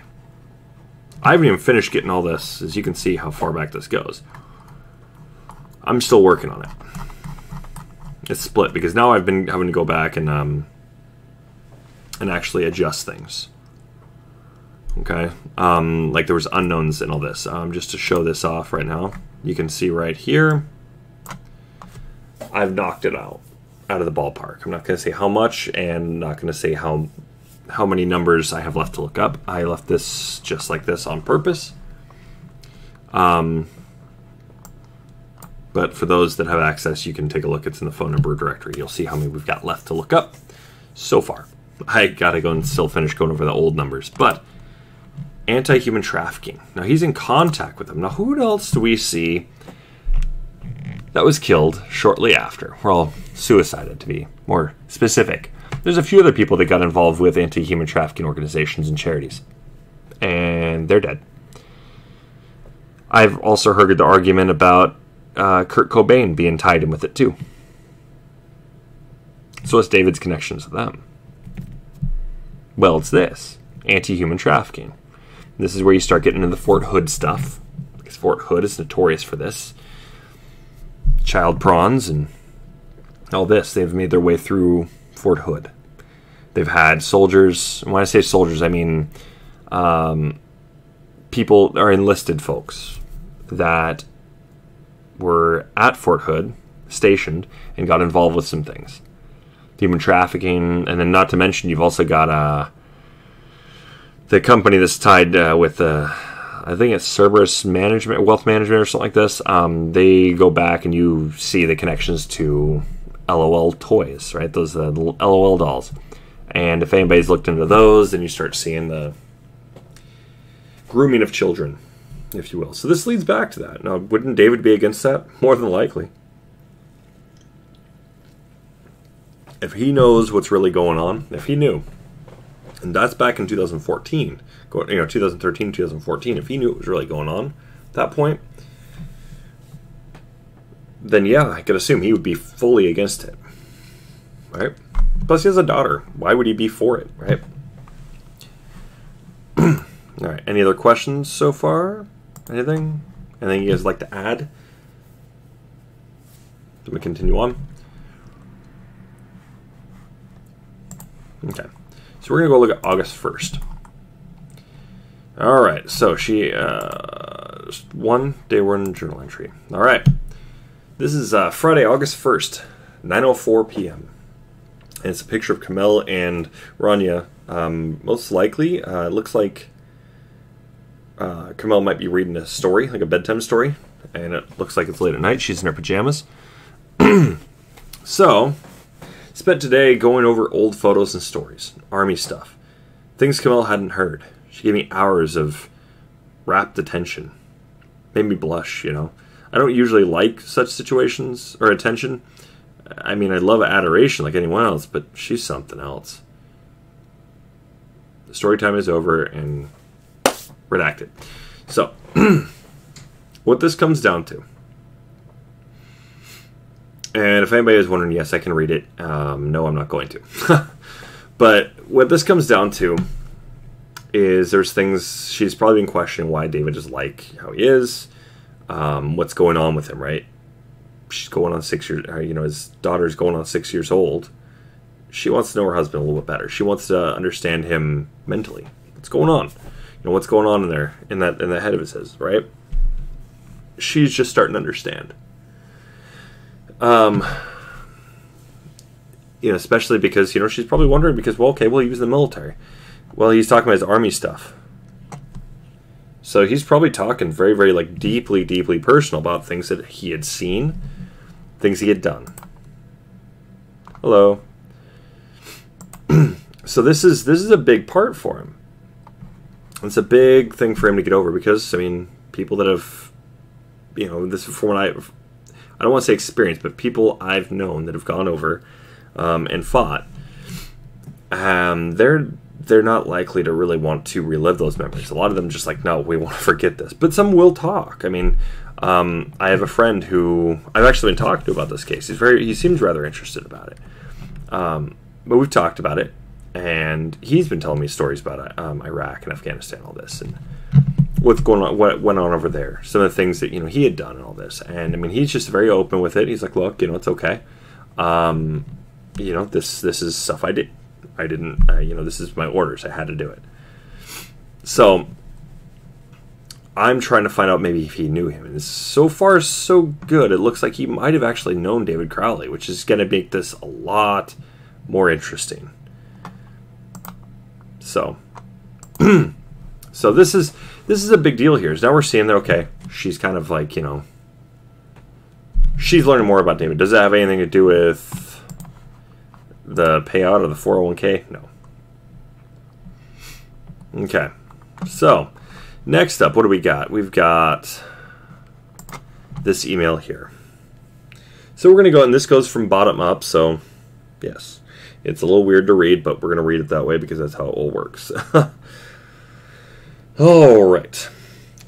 I haven't even finished getting all this, as you can see how far back this goes. I'm still working on it. It's split because now I've been having to go back and actually adjust things. Okay, like there was unknowns in all this. Just to show this off right now, you can see right here, I've knocked it out of the ballpark. I'm not going to say how much, and not going to say how many numbers I have left to look up. I left this just like this on purpose. But for those that have access, you can take a look. It's in the phone number directory. You'll see how many we've got left to look up so far. I got to go and still finish going over the old numbers. But anti-human trafficking. Now, he's in contact with them. Now, who else do we see that was killed shortly after? Well, suicided, to be more specific. There's a few other people that got involved with anti-human trafficking organizations and charities, and they're dead. I've also heard the argument about Kurt Cobain being tied in with it too. So it's David's connections to them. Well, it's this anti-human trafficking. This is where you start getting into the Fort Hood stuff, because Fort Hood is notorious for this. Child prawns and all this. They've made their way through Fort Hood. They've had soldiers. When I say soldiers, I mean people are enlisted folks that were at Fort Hood, stationed, and got involved with some things. Human trafficking, and then not to mention you've also got the company that's tied with, I think it's Cerberus Management, Wealth Management or something like this. They go back and you see the connections to LOL toys, right? Those LOL dolls. And if anybody's looked into those, then you start seeing the grooming of children, if you will. So this leads back to that. Now, wouldn't David be against that? More than likely. If he knows what's really going on, if he knew. And that's back in 2014, you know, 2013, 2014. If he knew it was really going on at that point, then yeah, I could assume he would be fully against it, right? Plus, he has a daughter. Why would he be for it, right? All right. Any other questions so far? Anything? Anything you guys like to add? Do we continue on? Okay. So we're going to go look at August 1st. All right. So she, one day one journal entry. All right. This is Friday, August 1st, 9:04 p.m. And it's a picture of Camille and Rania. Most likely, it looks like Camille might be reading a story, like a bedtime story. And it looks like it's late at night. She's in her pajamas. So... spent today going over old photos and stories, army stuff, things Camille hadn't heard. She gave me hours of rapt attention. Made me blush, you know. I don't usually like such situations or attention. I mean, I love adoration like anyone else, but she's something else. The story time is over and redacted. So, what this comes down to. And if anybody was wondering, yes, I can read it. No, I'm not going to. But what this comes down to is there's things she's probably been questioning why David is like how he is, what's going on with him, right? She's going on 6 years, you know, his daughter's going on 6 years old. She wants to know her husband a little bit better. She wants to understand him mentally. What's going on? You know, what's going on in there, in the head of his, right? She's just starting to understand. You know, especially because, you know, she's probably wondering because, well, okay, well, he was in the military. Well, he's talking about his army stuff. So he's probably talking very, very, like, deeply, deeply personal about things that he had seen, things he had done. Hello. So this is a big part for him. It's a big thing for him to get over because, I mean, people that have, you know, this is from when I don't want to say experience, but people I've known that have gone over and fought, they're not likely to really want to relive those memories. A lot of them just like, no, we want to forget this. But some will talk. I mean, I have a friend who I've actually been talking to about this case. He seems rather interested about it. But we've talked about it, and he's been telling me stories about Iraq and Afghanistan, all this, and what's going on, what went on over there, some of the things that, you know, he had done and all this. And I mean, he's just very open with it. He's like, look, you know, it's okay. You know, this is stuff I did. I didn't, you know, this is my orders. I had to do it. So I'm trying to find out maybe if he knew him. And so far, so good. It looks like he might have actually known David Crowley, which is going to make this a lot more interesting. So, so this is a big deal here. So now we're seeing that, okay, she's kind of like, you know, she's learning more about David. Does that have anything to do with the payout of the 401k? No. Okay. So, next up, what do we got? We've got this email here. So we're going to go, and this goes from bottom up, so yes. It's a little weird to read, but we're going to read it that way because that's how it all works. All right.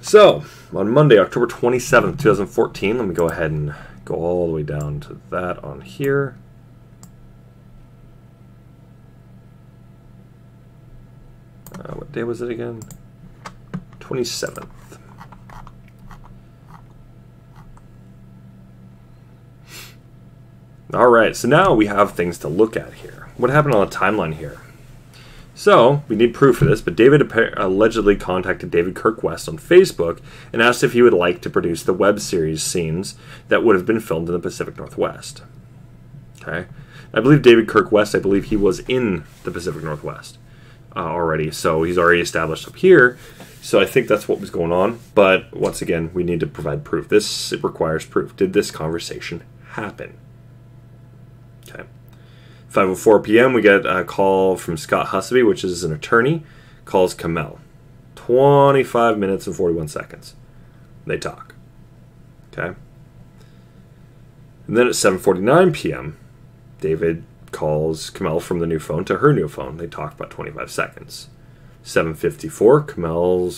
So, on Monday, October 27th, 2014, let me go ahead and go all the way down to that on here. What day was it again? 27th. All right, so now we have things to look at here. What happened on the timeline here? So, we need proof for this, but David allegedly contacted David Kirk West on Facebook and asked if he would like to produce the web series scenes that would have been filmed in the Pacific Northwest. Okay, I believe David Kirk West, I believe he was in the Pacific Northwest already, so he's already established up here. So I think that's what was going on, but once again, we need to provide proof. This requires proof. Did this conversation happen? Okay. 5:04 p.m. we get a call from Scott Hussey, which is an attorney, calls Camille. 25 minutes and 41 seconds. They talk. Okay. And then at 7:49 p.m., David calls Camille from the new phone to her new phone. They talk about 25 seconds. 7:54, Camille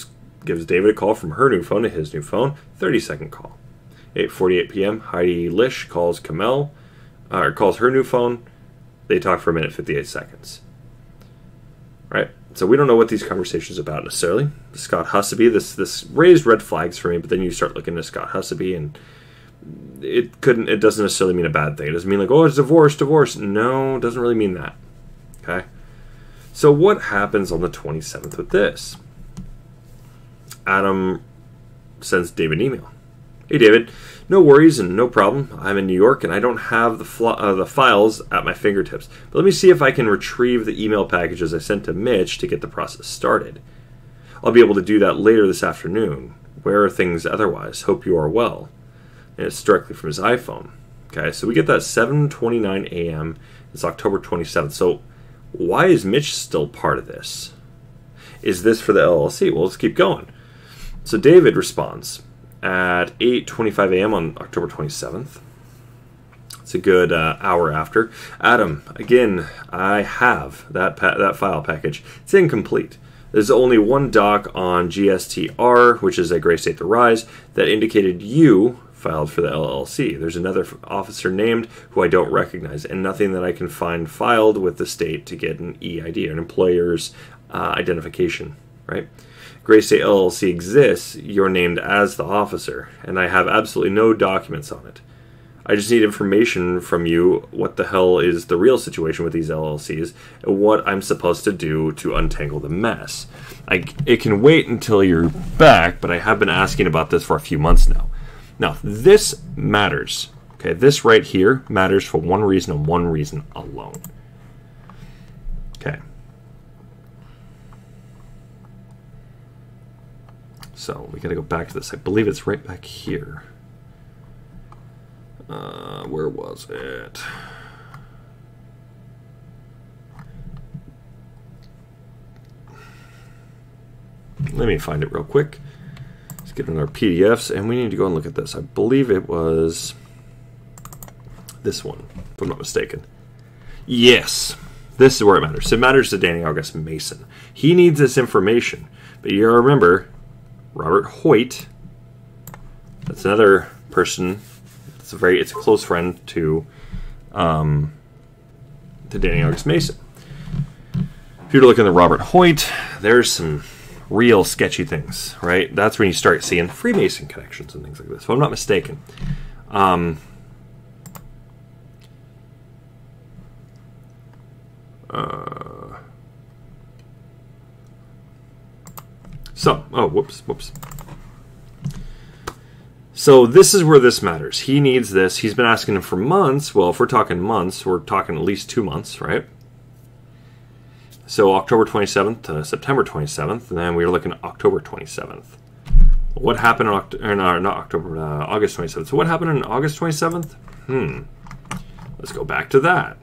gives David a call from her new phone to his new phone. 30-second call. 8:48 p.m., Heidi Lisch calls Camille. Calls her new phone. They talk for a minute 58 seconds. Right? So we don't know what these conversations are about necessarily. Scott Hussey, this raised red flags for me, but then you start looking at Scott Hussey, and it doesn't necessarily mean a bad thing. It doesn't mean like, oh, it's divorce. No, it doesn't really mean that. Okay? So what happens on the 27th with this? Adam sends David an email. Hey, David. No worries and no problem. I'm in New York and I don't have the files at my fingertips. But let me see if I can retrieve the email packages I sent to Mitch to get the process started. I'll be able to do that later this afternoon. Where are things otherwise? Hope you are well. And it's directly from his iPhone. Okay, so we get that 7:29 a.m. It's October 27th. So why is Mitch still part of this? Is this for the LLC? Well, let's keep going. So David responds at 8:25 a.m. on October 27th. It's a good hour after. Adam, again, I have that file package. It's incomplete. There's only one doc on GSTR, which is at Gray State The Rise, that indicated you filed for the LLC. There's another officer named who I don't recognize, and nothing that I can find filed with the state to get an EID, an employer's identification, right? Gray State LLC exists, you're named as the officer, and I have absolutely no documents on it. I just need information from you, what the hell is the real situation with these LLCs, and what I'm supposed to do to untangle the mess. It can wait until you're back, but I have been asking about this for a few months now. Now, this matters. Okay, this right here matters for one reason and one reason alone. Okay. So we gotta go back to this. I believe it's right back here. Where was it? Let me find it real quick. Let's get in our PDFs, and we need to go and look at this. I believe it was this one, if I'm not mistaken. Yes, This is where it matters. It matters to Danny August Mason. He needs this information. But you gotta remember, Robert Hoyt, that's another person, it's a close friend to Danny August Mason. If you were to look into Robert Hoyt, there's some real sketchy things, right? That's when you start seeing Freemason connections and things like this, if I'm not mistaken. So this is where this matters. He needs this. He's been asking him for months. Well, if we're talking months, we're talking at least 2 months, right? So October 27th to September 27th, and then we were looking at October 27th. What happened on August 27th? So what happened on August 27th? Let's go back to that.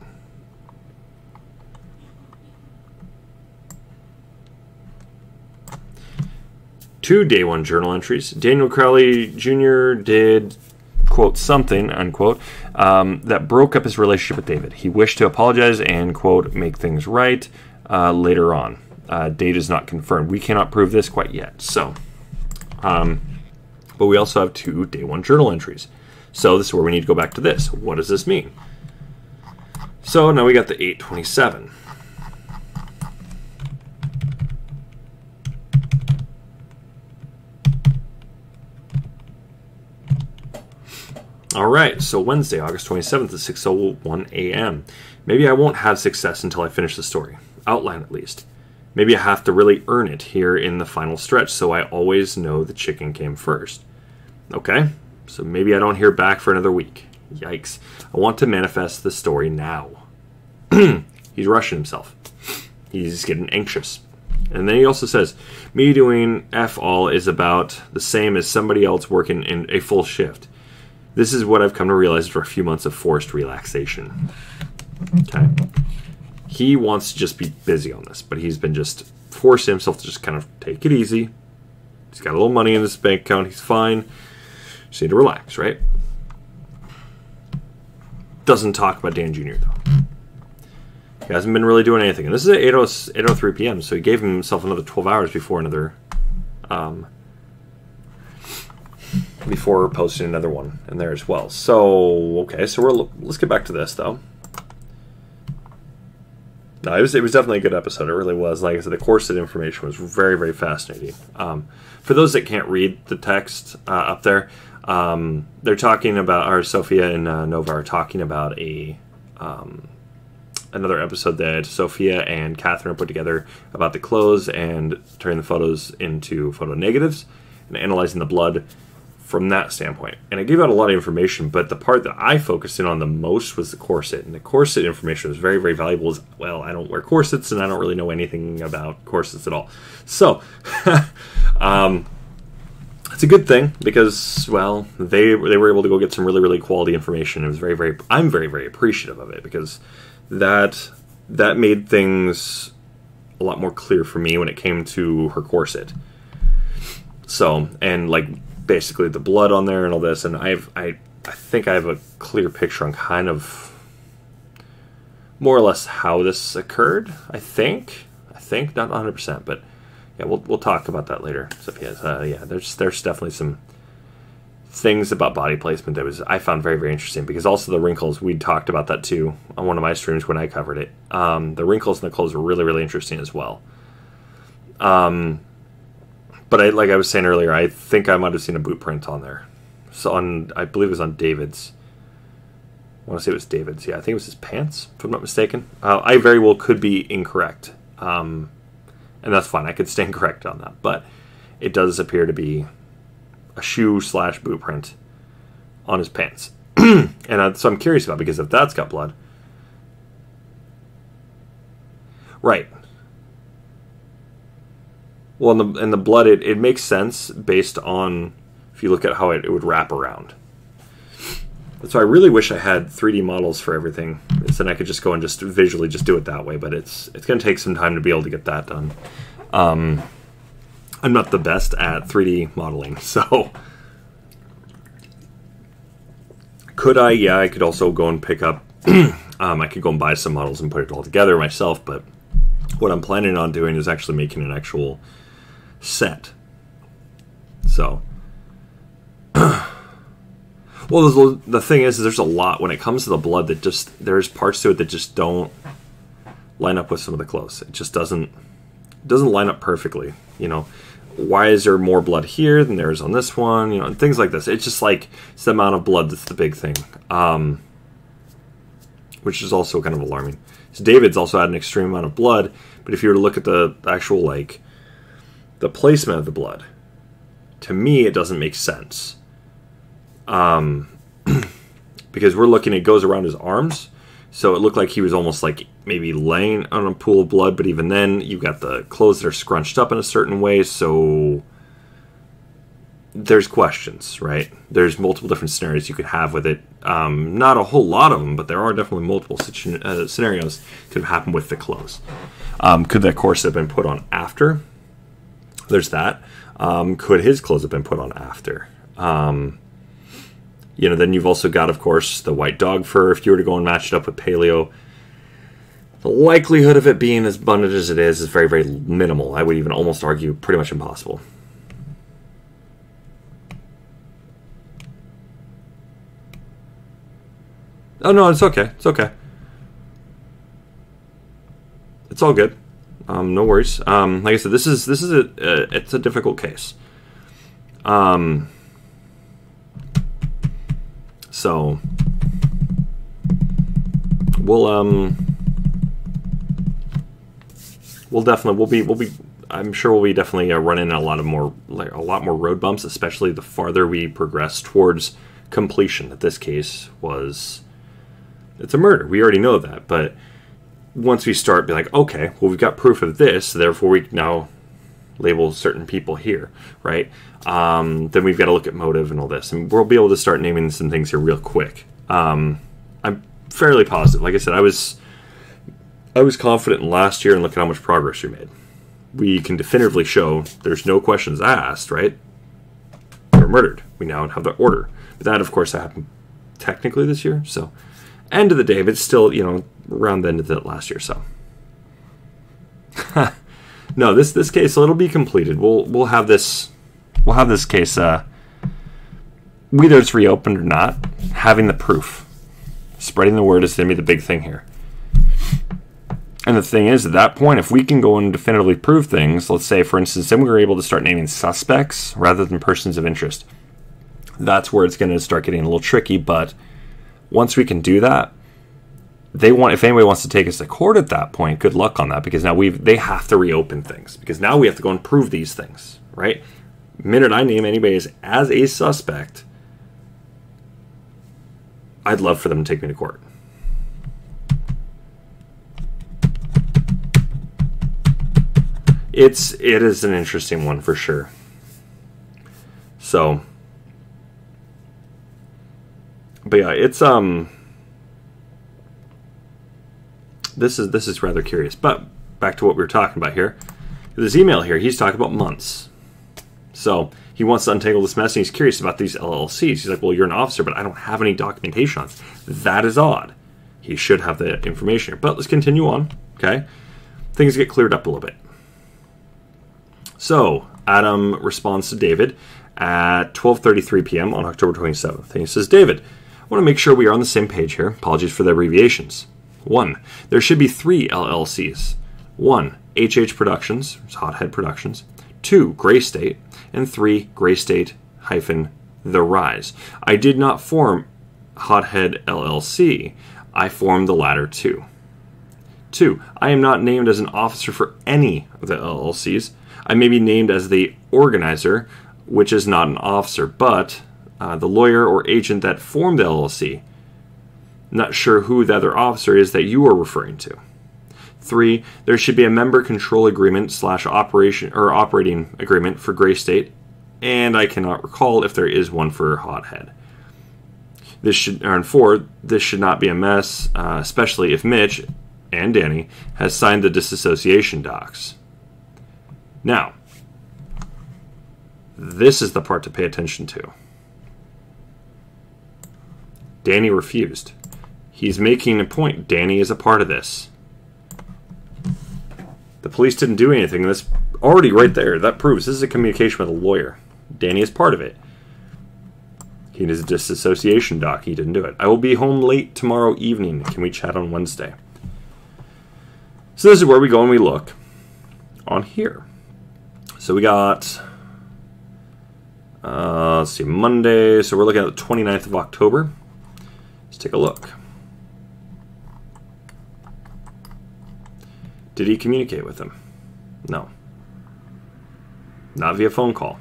Two day one journal entries. Daniel Crowley Jr. did, quote, something, unquote, that broke up his relationship with David. He wished to apologize and, quote, make things right later on. Date is not confirmed. We cannot prove this quite yet. So, but we also have 2 day 1 journal entries. So this is where we need to go back to this. What does this mean? So now we got the 8/27. All right, so Wednesday, August 27th at 6:01 a.m. Maybe I won't have success until I finish the story. Outline at least. Maybe I have to really earn it here in the final stretch so I always know the chicken came first. Okay, so maybe I don't hear back for another week. Yikes. I want to manifest the story now. He's rushing himself. He's getting anxious. And then he also says, me doing F all is about the same as somebody else working in a full shift. This is what I've come to realize after a few months of forced relaxation. Okay. He wants to just be busy on this, but he's been just forcing himself to just kind of take it easy. He's got a little money in his bank account. He's fine. Just need to relax, right? Doesn't talk about Dan Jr., though. He hasn't been really doing anything. And this is at 8:03 p.m., so he gave himself another 12 hours before another... before posting another one in there as well. So, okay, so let's get back to this, though. No, it was definitely a good episode. It really was. Like I said, the corset information was very, very fascinating. For those that can't read the text up there, they're talking about, or Sophia and Nova are talking about a another episode that Sophia and Katherine put together about the clothes and turning the photos into photo negatives and analyzing the blood from that standpoint. And I gave out a lot of information, but the part that I focused in on the most was the corset. And the corset information was very, very valuable as well. I don't wear corsets, and I don't really know anything about corsets at all. So, it's a good thing because, well, they were able to go get some really, really quality information. It was very, very, I'm very, very appreciative of it because that made things a lot more clear for me when it came to her corset. So, and like, basically the blood on there and all this, and I think I have a clear picture on kind of more or less how this occurred. I think not 100%, but yeah, we'll talk about that later. So yeah, there's definitely some things about body placement that I found very, very interesting, because also the wrinkles, we talked about that too on one of my streams when I covered it. The wrinkles in the clothes were really, really interesting as well. But like I was saying earlier, I think I might have seen a boot print on there. So I believe it was on David's. I want to say it was David's. Yeah, I think it was his pants, if I'm not mistaken. I very well could be incorrect. And that's fine. I could stand correct on that. But it does appear to be a shoe/boot print on his pants. So I'm curious about it, because if that's got blood... Right. Well, in the blood, it makes sense based on, if you look at how it would wrap around. So I really wish I had 3D models for everything. Then I could just go and just visually just do it that way, but it's going to take some time to be able to get that done. I'm not the best at 3D modeling, so... Could I? Yeah, I could also go and pick up I could go and buy some models and put it all together myself, but what I'm planning on doing is actually making an actual set. So, well, the thing is there's a lot when it comes to the blood that just, there's parts to it that just don't line up with some of the clothes. It just doesn't line up perfectly, you know. Why is there more blood here than there is on this one, you know, and things like this. It's just like, it's the amount of blood that's the big thing, which is also kind of alarming. So David's also had an extreme amount of blood, but if you were to look at the actual, like, the placement of the blood, to me, it doesn't make sense. Because we're looking, it goes around his arms, so it looked like he was almost like maybe laying on a pool of blood, but even then, you've got the clothes that are scrunched up in a certain way, so there's questions, right? There's multiple different scenarios you could have with it. Not a whole lot of them, but there are definitely multiple scenarios that could have happened with the clothes. Could that corset have been put on after? There's that. Could his clothes have been put on after? You know, then you've also got, of course, the white dog fur. If you were to go and match it up with paleo, the likelihood of it being as abundant as it is very, very minimal. I would even almost argue pretty much impossible. Oh, no, it's okay. It's okay. It's all good. No worries. Like I said, this is it's a difficult case. So we'll definitely I'm sure we'll be definitely running a lot of more, like, a lot more road bumps, especially the farther we progress towards completion. That this case was, it's a murder. We already know that, but once we start being like, okay, well, we've got proof of this, so therefore we now label certain people here, right? Then we've got to look at motive and all this, and we'll be able to start naming some things here real quick. I'm fairly positive. Like I said, I was confident in last year, and look at how much progress we made. We can definitively show there's no questions asked, right? They were murdered. We now have the order. But that, of course, happened technically this year, so end of the day, but it's still, you know, around the end of the last year, so. No, this case, so it'll be completed. We'll have this case, whether it's reopened or not, having the proof. Spreading the word is gonna be the big thing here. And the thing is, at that point, if we can go and definitively prove things, let's say, for instance, then we were able to start naming suspects rather than persons of interest. That's where it's gonna start getting a little tricky, but once we can do that, they want, if anybody wants to take us to court at that point, good luck on that, because now they have to reopen things, because now we have to go and prove these things, right? The minute I name anybody as a suspect, I'd love for them to take me to court. It is an interesting one for sure. So, but yeah, it's this is rather curious. But back to what we were talking about here. This email here, he's talking about months. So he wants to untangle this mess, and he's curious about these LLCs. He's like, well, you're an officer, but I don't have any documentation on it. That is odd. He should have the information here. But let's continue on, okay? Things get cleared up a little bit. So Adam responds to David at 12:33 p.m. on October 27th. And he says, David, I want to make sure we are on the same page here. Apologies for the abbreviations. 1. There should be 3 LLCs. 1. HH Productions, Hothead Productions. 2. Gray State. And 3. Gray State The Rise. I did not form Hothead LLC. I formed the latter 2. 2. I am not named as an officer for any of the LLCs. I may be named as the organizer, which is not an officer, but the lawyer or agent that formed the LLC. Not sure who the other officer is that you are referring to. 3. There should be a member control agreement / operation or operating agreement for Gray State, and I cannot recall if there is one for Hothead. This should, and 4. This should not be a mess, especially if Mitch and Danny has signed the disassociation docs. Now, this is the part to pay attention to. Danny refused. He's making a point. Danny is a part of this. The police didn't do anything. That's already right there. That proves this is a communication with a lawyer. Danny is part of it. He needs a disassociation doc. He didn't do it. I will be home late tomorrow evening. Can we chat on Wednesday? So this is where we go and we look on here. So we got, let's see, Monday. So we're looking at the 29th of October. Let's take a look. Did he communicate with him? No. Not via phone call.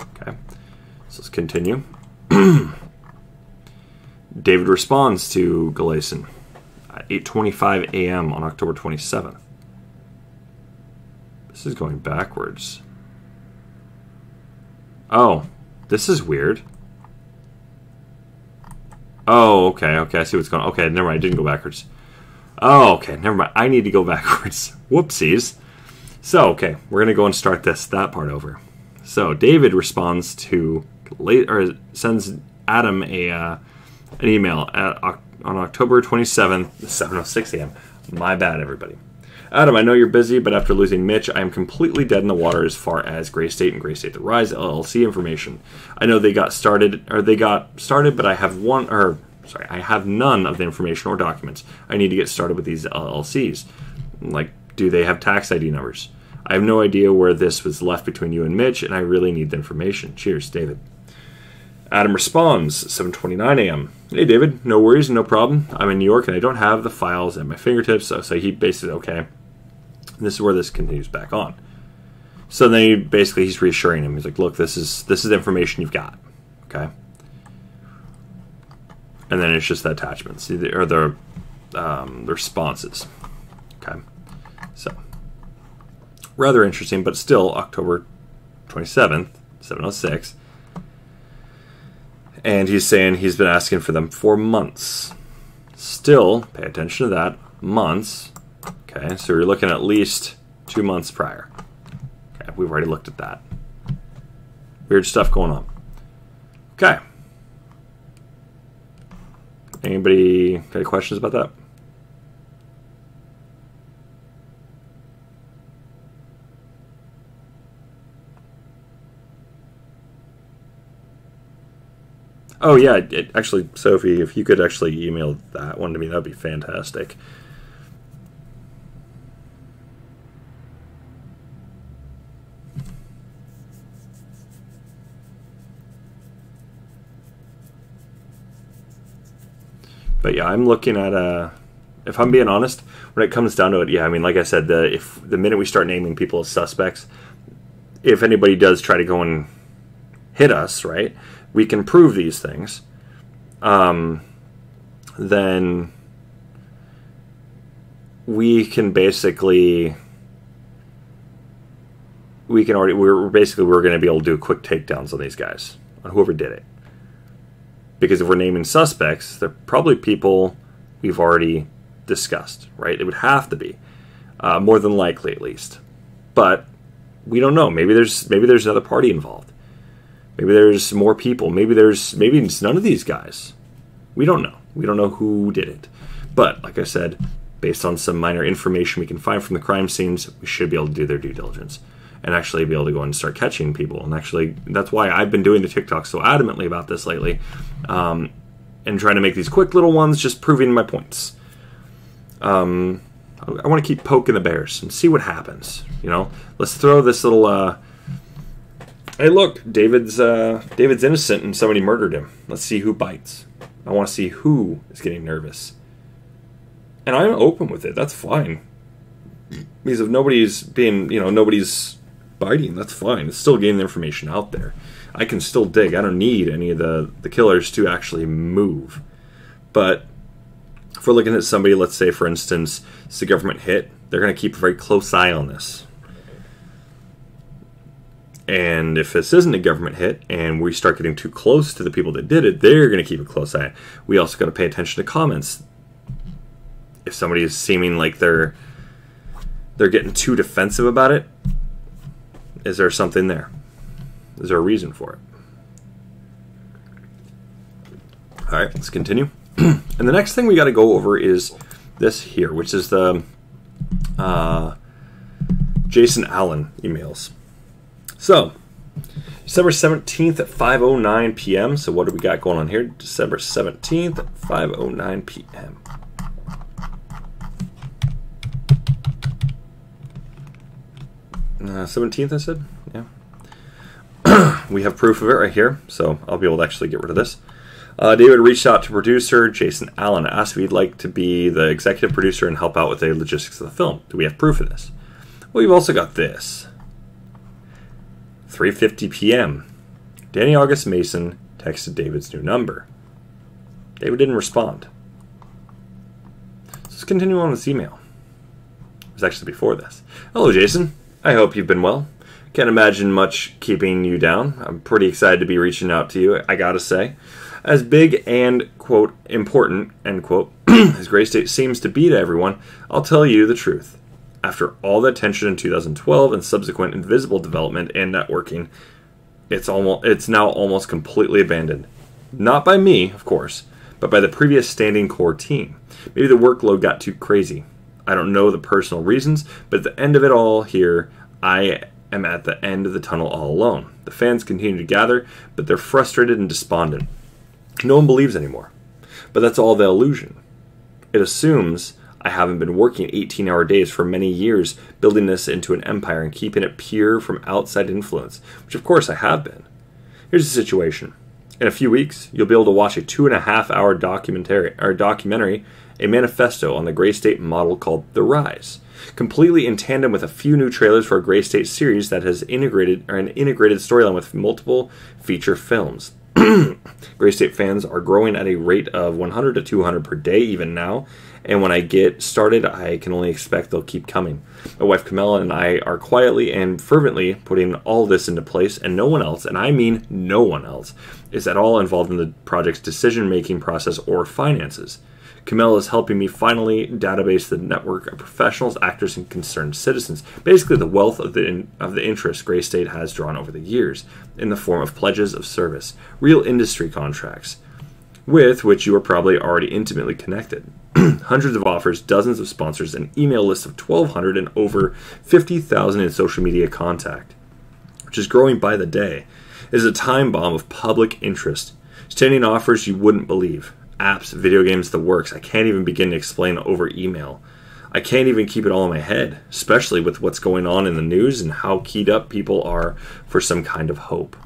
Okay. So let's continue. David responds to Gleason at 8:25 a.m. on October 27th. This is going backwards. Oh, this is weird. Oh, okay, okay, I see what's going on. Okay, never mind, I didn't go backwards. Oh, okay, never mind. I need to go backwards. Whoopsies. So, okay, we're going to go and start that part over. So, David responds to, or sends Adam an email on October 27th, 7:06 a.m. My bad, everybody. Adam, I know you're busy, but after losing Mitch, I am completely dead in the water as far as Gray State and Gray State The Rise LLC information. I know they got started, but I have none of the information or documents. I need to get started with these LLCs. Like, do they have tax ID numbers? I have no idea where this was left between you and Mitch, and I really need the information. Cheers, David. Adam responds, 7:29 a.m. Hey, David, no worries, no problem. I'm in New York, and I don't have the files at my fingertips, so he basically, okay. And this is where this continues back on. So then he's reassuring him. He's like, look, this is information you've got, okay? And then it's just the attachments, or the responses. Okay, so rather interesting, but still October 27th, 7:06, and he's saying he's been asking for them for months. Still, pay attention to that, months. Okay, so we're looking at least 2 months prior. Okay, we've already looked at that. Weird stuff going on. Okay. Anybody got any questions about that? Oh yeah, actually, Sophie, if you could actually email that one to me, that'd be fantastic. But yeah, I'm looking at if I'm being honest, when it comes down to it, yeah, I mean, like I said, the minute we start naming people as suspects, if anybody does try to go and hit us, right, we can prove these things, then we're going to be able to do quick takedowns on these guys, on whoever did it. Because if we're naming suspects, they're probably people we've already discussed, right? It would have to be, more than likely at least. But we don't know. Maybe there's another party involved. Maybe there's more people. Maybe it's none of these guys. We don't know. We don't know who did it. But like I said, based on some minor information we can find from the crime scenes, we should be able to do their due diligence and actually be able to go and start catching people. And actually, that's why I've been doing the TikTok so adamantly about this lately, and trying to make these quick little ones, just proving my points. I want to keep poking the bears and see what happens. You know, let's throw this little, hey look, David's innocent and somebody murdered him. Let's see who bites. I want to see who is getting nervous. And I'm open with it, that's fine. Because if nobody's being, you know, nobody's biting, that's fine. It's still getting the information out there. I can still dig. I don't need any of the killers to actually move. But if we're looking at somebody, let's say, for instance, it's a government hit, they're going to keep a very close eye on this. And if this isn't a government hit and we start getting too close to the people that did it, they're going to keep a close eye. We also got to pay attention to comments. If somebody is seeming like they're getting too defensive about it, is there something there? Is there a reason for it? All right, let's continue. And the next thing we got to go over is this here, which is the Jason Allen emails. So December 17th at 5:09 p.m. So what do we got going on here? December 17th at 5:09 p.m. I said? Yeah. We have proof of it right here, so I'll be able to actually get rid of this. David reached out to producer Jason Allen, asked if he'd like to be the executive producer and help out with the logistics of the film. Do we have proof of this? Well, we've also got this. 3:50 p.m. Danny August Mason texted David's new number. David didn't respond. So let's continue on with this email. It was actually before this. Hello, Jason. I hope you've been well. Can't imagine much keeping you down. I'm pretty excited to be reaching out to you, I gotta say. As big and, quote, important, end quote, as Gray State seems to be to everyone, I'll tell you the truth. After all the attention in 2012 and subsequent invisible development and networking, it's now almost completely abandoned. Not by me, of course, but by the previous standing core team. Maybe the workload got too crazy. I don't know the personal reasons, but at the end of it all here, I am at the end of the tunnel all alone. The fans continue to gather, but they're frustrated and despondent. No one believes anymore. But that's all the illusion. It assumes I haven't been working 18-hour days for many years, building this into an empire and keeping it pure from outside influence, which of course I have been. Here's the situation. In a few weeks, you'll be able to watch a 2.5-hour documentary, a manifesto on the Gray State model called The Rise, completely in tandem with a few new trailers for a Gray State series that has an integrated storyline with multiple feature films. Gray State fans are growing at a rate of 100 to 200 per day even now, and when I get started, I can only expect they'll keep coming. My wife Camille and I are quietly and fervently putting all this into place, and no one else, and I mean no one else, is at all involved in the project's decision-making process or finances. Camille is helping me finally database the network of professionals, actors, and concerned citizens. Basically, the wealth of the interest Gray State has drawn over the years in the form of pledges of service, real industry contracts, with which you are probably already intimately connected. Hundreds of offers, dozens of sponsors, an email list of 1,200, and over 50,000 in social media contact, which is growing by the day. It is a time bomb of public interest, standing offers you wouldn't believe. Apps, video games, the works. I can't even begin to explain over email. I can't even keep it all in my head, especially with what's going on in the news and how keyed up people are for some kind of hope.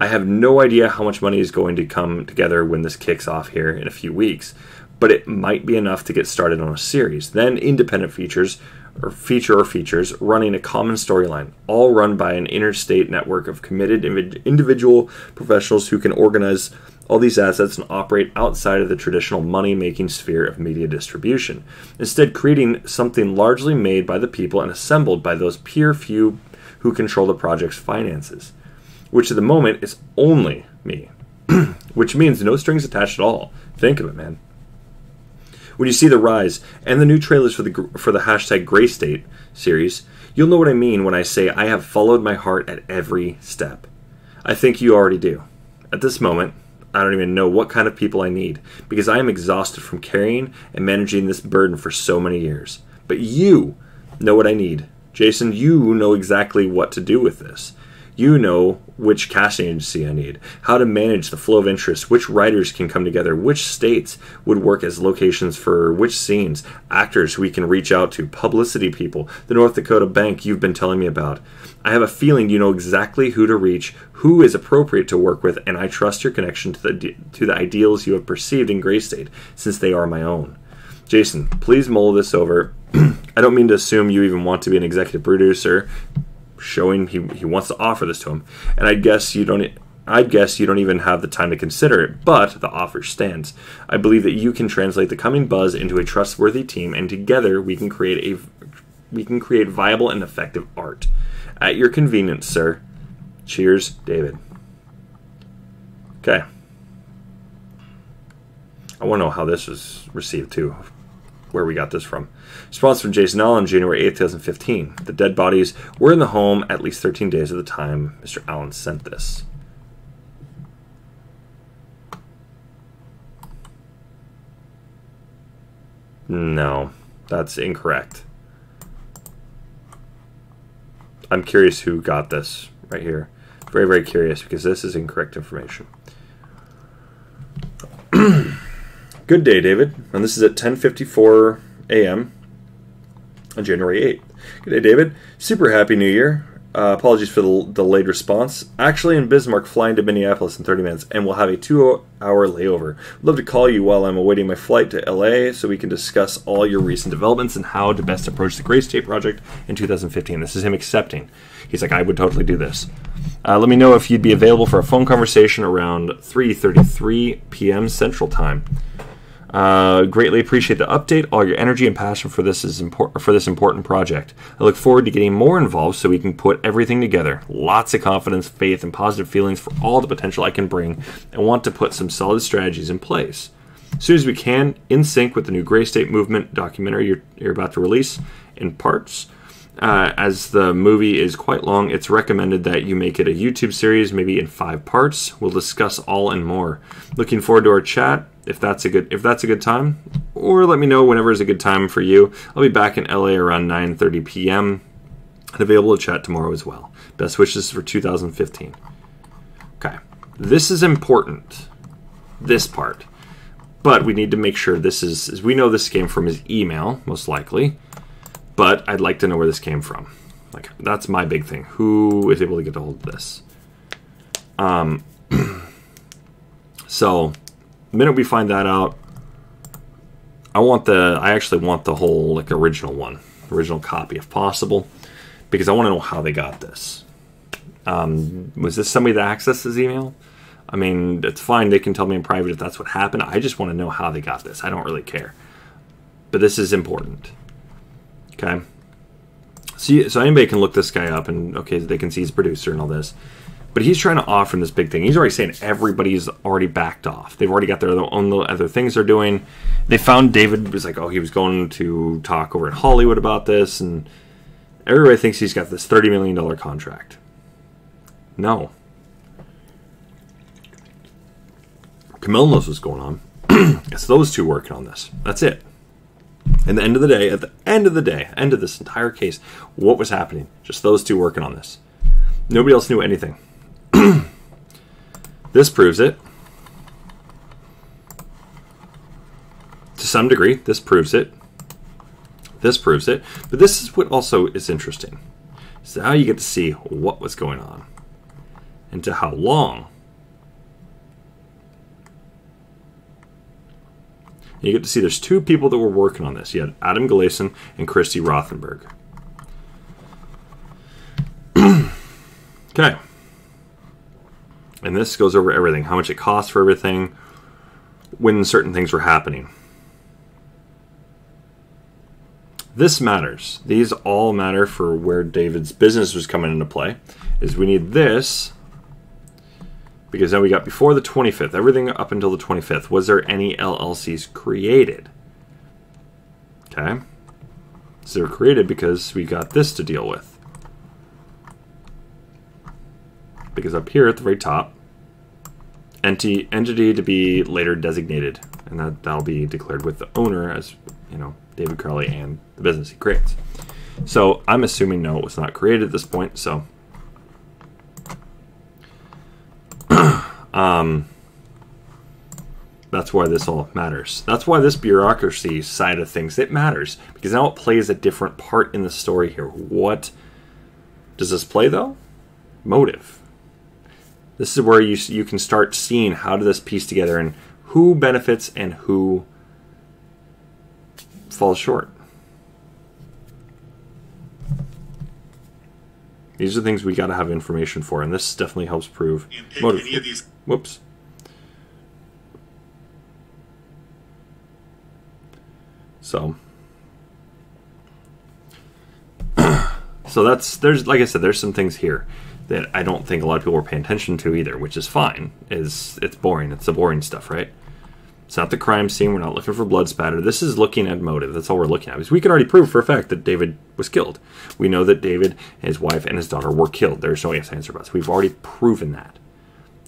I have no idea how much money is going to come together when this kicks off here in a few weeks, but it might be enough to get started on a series. Then independent features, or features running a common storyline, all run by an interstate network of committed individual professionals who can organize all these assets and operate outside of the traditional money-making sphere of media distribution, instead creating something largely made by the people and assembled by those pure few who control the project's finances, which at the moment is only me, which means no strings attached at all. Think of it, man. When you see The Rise and the new trailers for the hashtag Gray State series, you'll know what I mean when I say I have followed my heart at every step. I think you already do. At this moment, I don't even know what kind of people I need, because I am exhausted from carrying and managing this burden for so many years. But you know what I need. Jason, you know exactly what to do with this. You know which casting agency I need, how to manage the flow of interest, which writers can come together, which states would work as locations for which scenes, actors who we can reach out to, publicity people, the North Dakota bank you've been telling me about. I have a feeling you know exactly who to reach, who is appropriate to work with, and I trust your connection to the ideals you have perceived in Gray State, since they are my own. Jason, please mull this over. I don't mean to assume you even want to be an executive producer, showing he wants to offer this to him, and I'd guess you don't even have the time to consider it, but the offer stands. I believe that you can translate the coming buzz into a trustworthy team, and together we can create viable and effective art. At your convenience, sir. Cheers, David. Okay. I want to know how this was received too, where we got this from. Response from Jason Allen, January 8, 2015. The dead bodies were in the home at least 13 days at the time Mr. Allen sent this. No, that's incorrect. I'm curious who got this right here. Very, very curious, because this is incorrect information. Good day, David. And this is at 10:54 a.m. on January 8th. Good day, David. Super happy New Year. Apologies for the delayed response. Actually in Bismarck, flying to Minneapolis in 30 minutes, and we'll have a 2-hour layover. I'd love to call you while I'm awaiting my flight to LA so we can discuss all your recent developments and how to best approach the Gray State project in 2015. This is him accepting. He's like, I would totally do this. Let me know if you'd be available for a phone conversation around 3:33 p.m. Central Time. Greatly appreciate the update. All your energy and passion for this is important project. I look forward to getting more involved so we can put everything together. Lots of confidence, faith, and positive feelings for all the potential I can bring, and want to put some solid strategies in place as soon as we can, in sync with the new Gray State Movement documentary you're about to release in parts. As the movie is quite long, it's recommended that you make it a YouTube series, maybe in 5 parts. We'll discuss all and more. Looking forward to our chat. If that's a good time, or let me know whenever is a good time for you. I'll be back in LA around 9:30 p.m. and available to chat tomorrow as well. Best wishes for 2015. Okay, this is important. This part, but we need to make sure this is, as we know, this came from his email most likely. But I'd like to know where this came from. Like, that's my big thing. Who is able to get a hold of this? So the minute we find that out, I actually want the whole like original copy if possible, because I want to know how they got this. Was this somebody that accessed this email? I mean, it's fine, they can tell me in private if that's what happened. I just want to know how they got this. I don't really care. But this is important. Okay, so anybody can look this guy up, and okay, they can see his producer and all this, but he's trying to offer this big thing. He's already saying everybody's already backed off. They've already got their own little other things they're doing. They found David was like, oh, he was going to talk over in Hollywood about this, and everybody thinks he's got this $30 million contract. No. Camille knows what's going on. It's those two working on this. That's it. And at the end of this entire case, what was happening? Just those two working on this. Nobody else knew anything. This proves it. To some degree, this proves it. This proves it. But this is what also is interesting. So now you get to see what was going on and to how long. You get to see there's two people that were working on this. You had Adam Gleason and Christy Rothenberg. Okay. And this goes over everything. How much it cost for everything. When certain things were happening. This matters. These all matter for where David's business was coming into play. Is we need this. Because then we got before the 25th, everything up until the 25th. Was there any LLCs created? Okay. So they're created because we got this to deal with. Because up here at the very top, entity to be later designated. And that'll be declared with the owner as, you know, David Crowley and the business he creates. So I'm assuming no, it was not created at this point, so... that's why this all matters. That's why this bureaucracy side of things, it matters, because now it plays a different part in the story here. What does this play though? Motive. This is where you can start seeing how did this piece together and who benefits and who falls short. These are things we got to have information for, and this definitely helps prove motive. Whoops. So. So there's, like I said, there's some things here that I don't think a lot of people are paying attention to either, which is fine. It's boring. It's the boring stuff, right? It's not the crime scene. We're not looking for blood spatter. This is looking at motive. That's all we're looking at. Because we can already prove for a fact that David was killed. We know that David, his wife, and his daughter were killed. There's no ifs, ands, or buts. We've already proven that.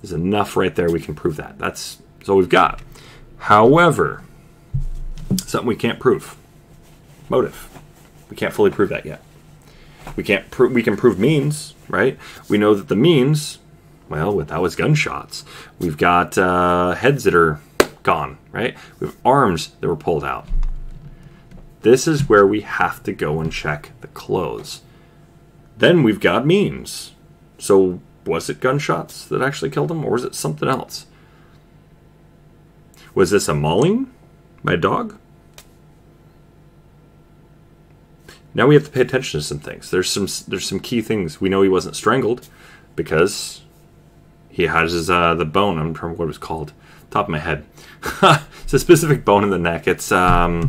There's enough right there. We can prove that. That's all we've got. However, Something we can't prove. Motive. We can't fully prove that yet. We can't prove, we can prove means, right? We know that the means, well, that was gunshots. We've got heads that are gone, right? We have arms that were pulled out. This is where we have to go and check the clothes. Then we've got means. So was it gunshots that actually killed him, or was it something else? Was this a mauling by a dog? Now we have to pay attention to some things. There's some key things. We know he wasn't strangled because he has his, the bone. I don't remember what it was called. Top of my head. It's a specific bone in the neck. It's, what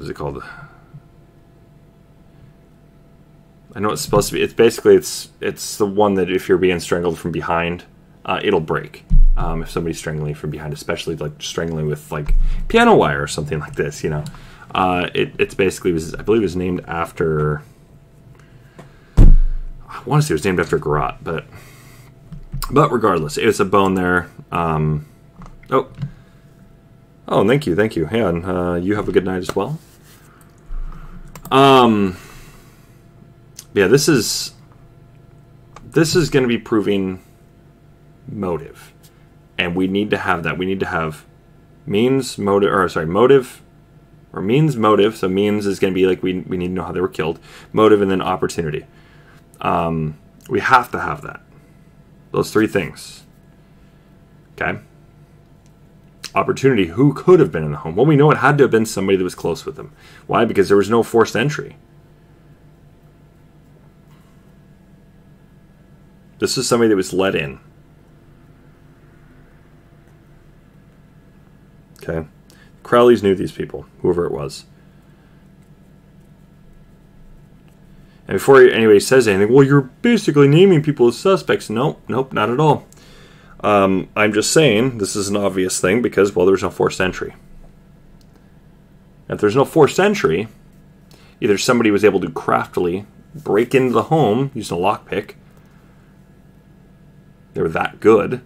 is it called? I know it's supposed to be. It's basically, it's the one that if you're being strangled from behind, it'll break. If somebody's strangling from behind, especially like strangling with like piano wire or something like this, you know. It's basically was, I believe it was named after, I want to say it was named after Garot, but regardless, it's a bone there. Oh, thank you, and you have a good night as well. Yeah, this is going to be proving motive, and we need to have that. We need to have means, motive, or sorry, motive. Or means, motive. So means is going to be like we need to know how they were killed. Motive and then opportunity. We have to have that. Those three things. Okay. Opportunity. Who could have been in the home? Well, we know it had to have been somebody that was close with them. Why? Because there was no forced entry. This is somebody that was let in. Okay. Crowleys knew these people, whoever it was. And before anybody says anything, well, you're basically naming people as suspects. Nope, nope, not at all. I'm just saying this is an obvious thing because, well, there's no forced entry. If there's no forced entry, either somebody was able to craftily break into the home using a lockpick. They were that good.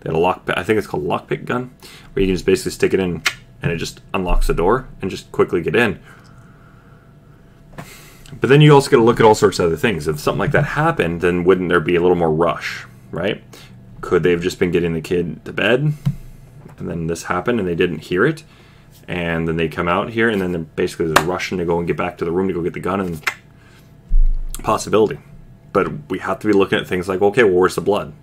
They had a lockpick. I think it's called a lockpick gun, where you can just basically stick it in, and it just unlocks the door and just quickly get in. But then you also got to look at all sorts of other things. If something like that happened, then wouldn't there be a little more rush, right? Could they have just been getting the kid to bed, and then this happened, and they didn't hear it, and then they come out here, and then they're basically rushing to go and get back to the room to go get the gun, and possibility. But we have to be looking at things like, okay, well, where's the blood?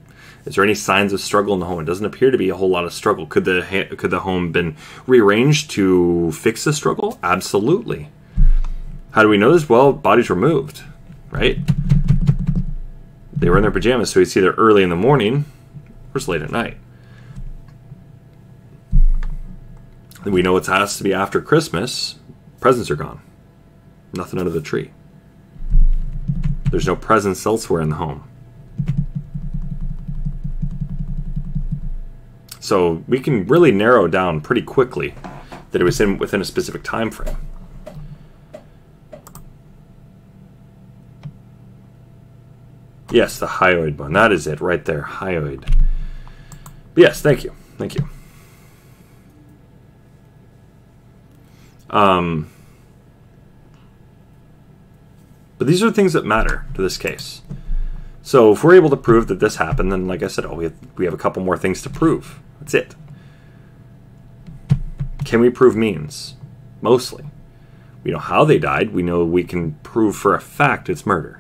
Is there any signs of struggle in the home? It doesn't appear to be a whole lot of struggle. Could the home been rearranged to fix the struggle? Absolutely. How do we know this? Well, bodies were moved, right? They were in their pajamas, so it's either early in the morning or it's late at night. We know it has to be after Christmas. Presents are gone. Nothing under the tree. There's no presents elsewhere in the home. So we can really narrow down pretty quickly that it was in within a specific time frame. Yes, the hyoid bone. That is it right there, hyoid. But yes, thank you. Thank you. But these are things that matter to this case. So if we're able to prove that this happened, then like I said, we have a couple more things to prove. That's it. Can we prove means? Mostly. We know how they died. We know we can prove for a fact it's murder.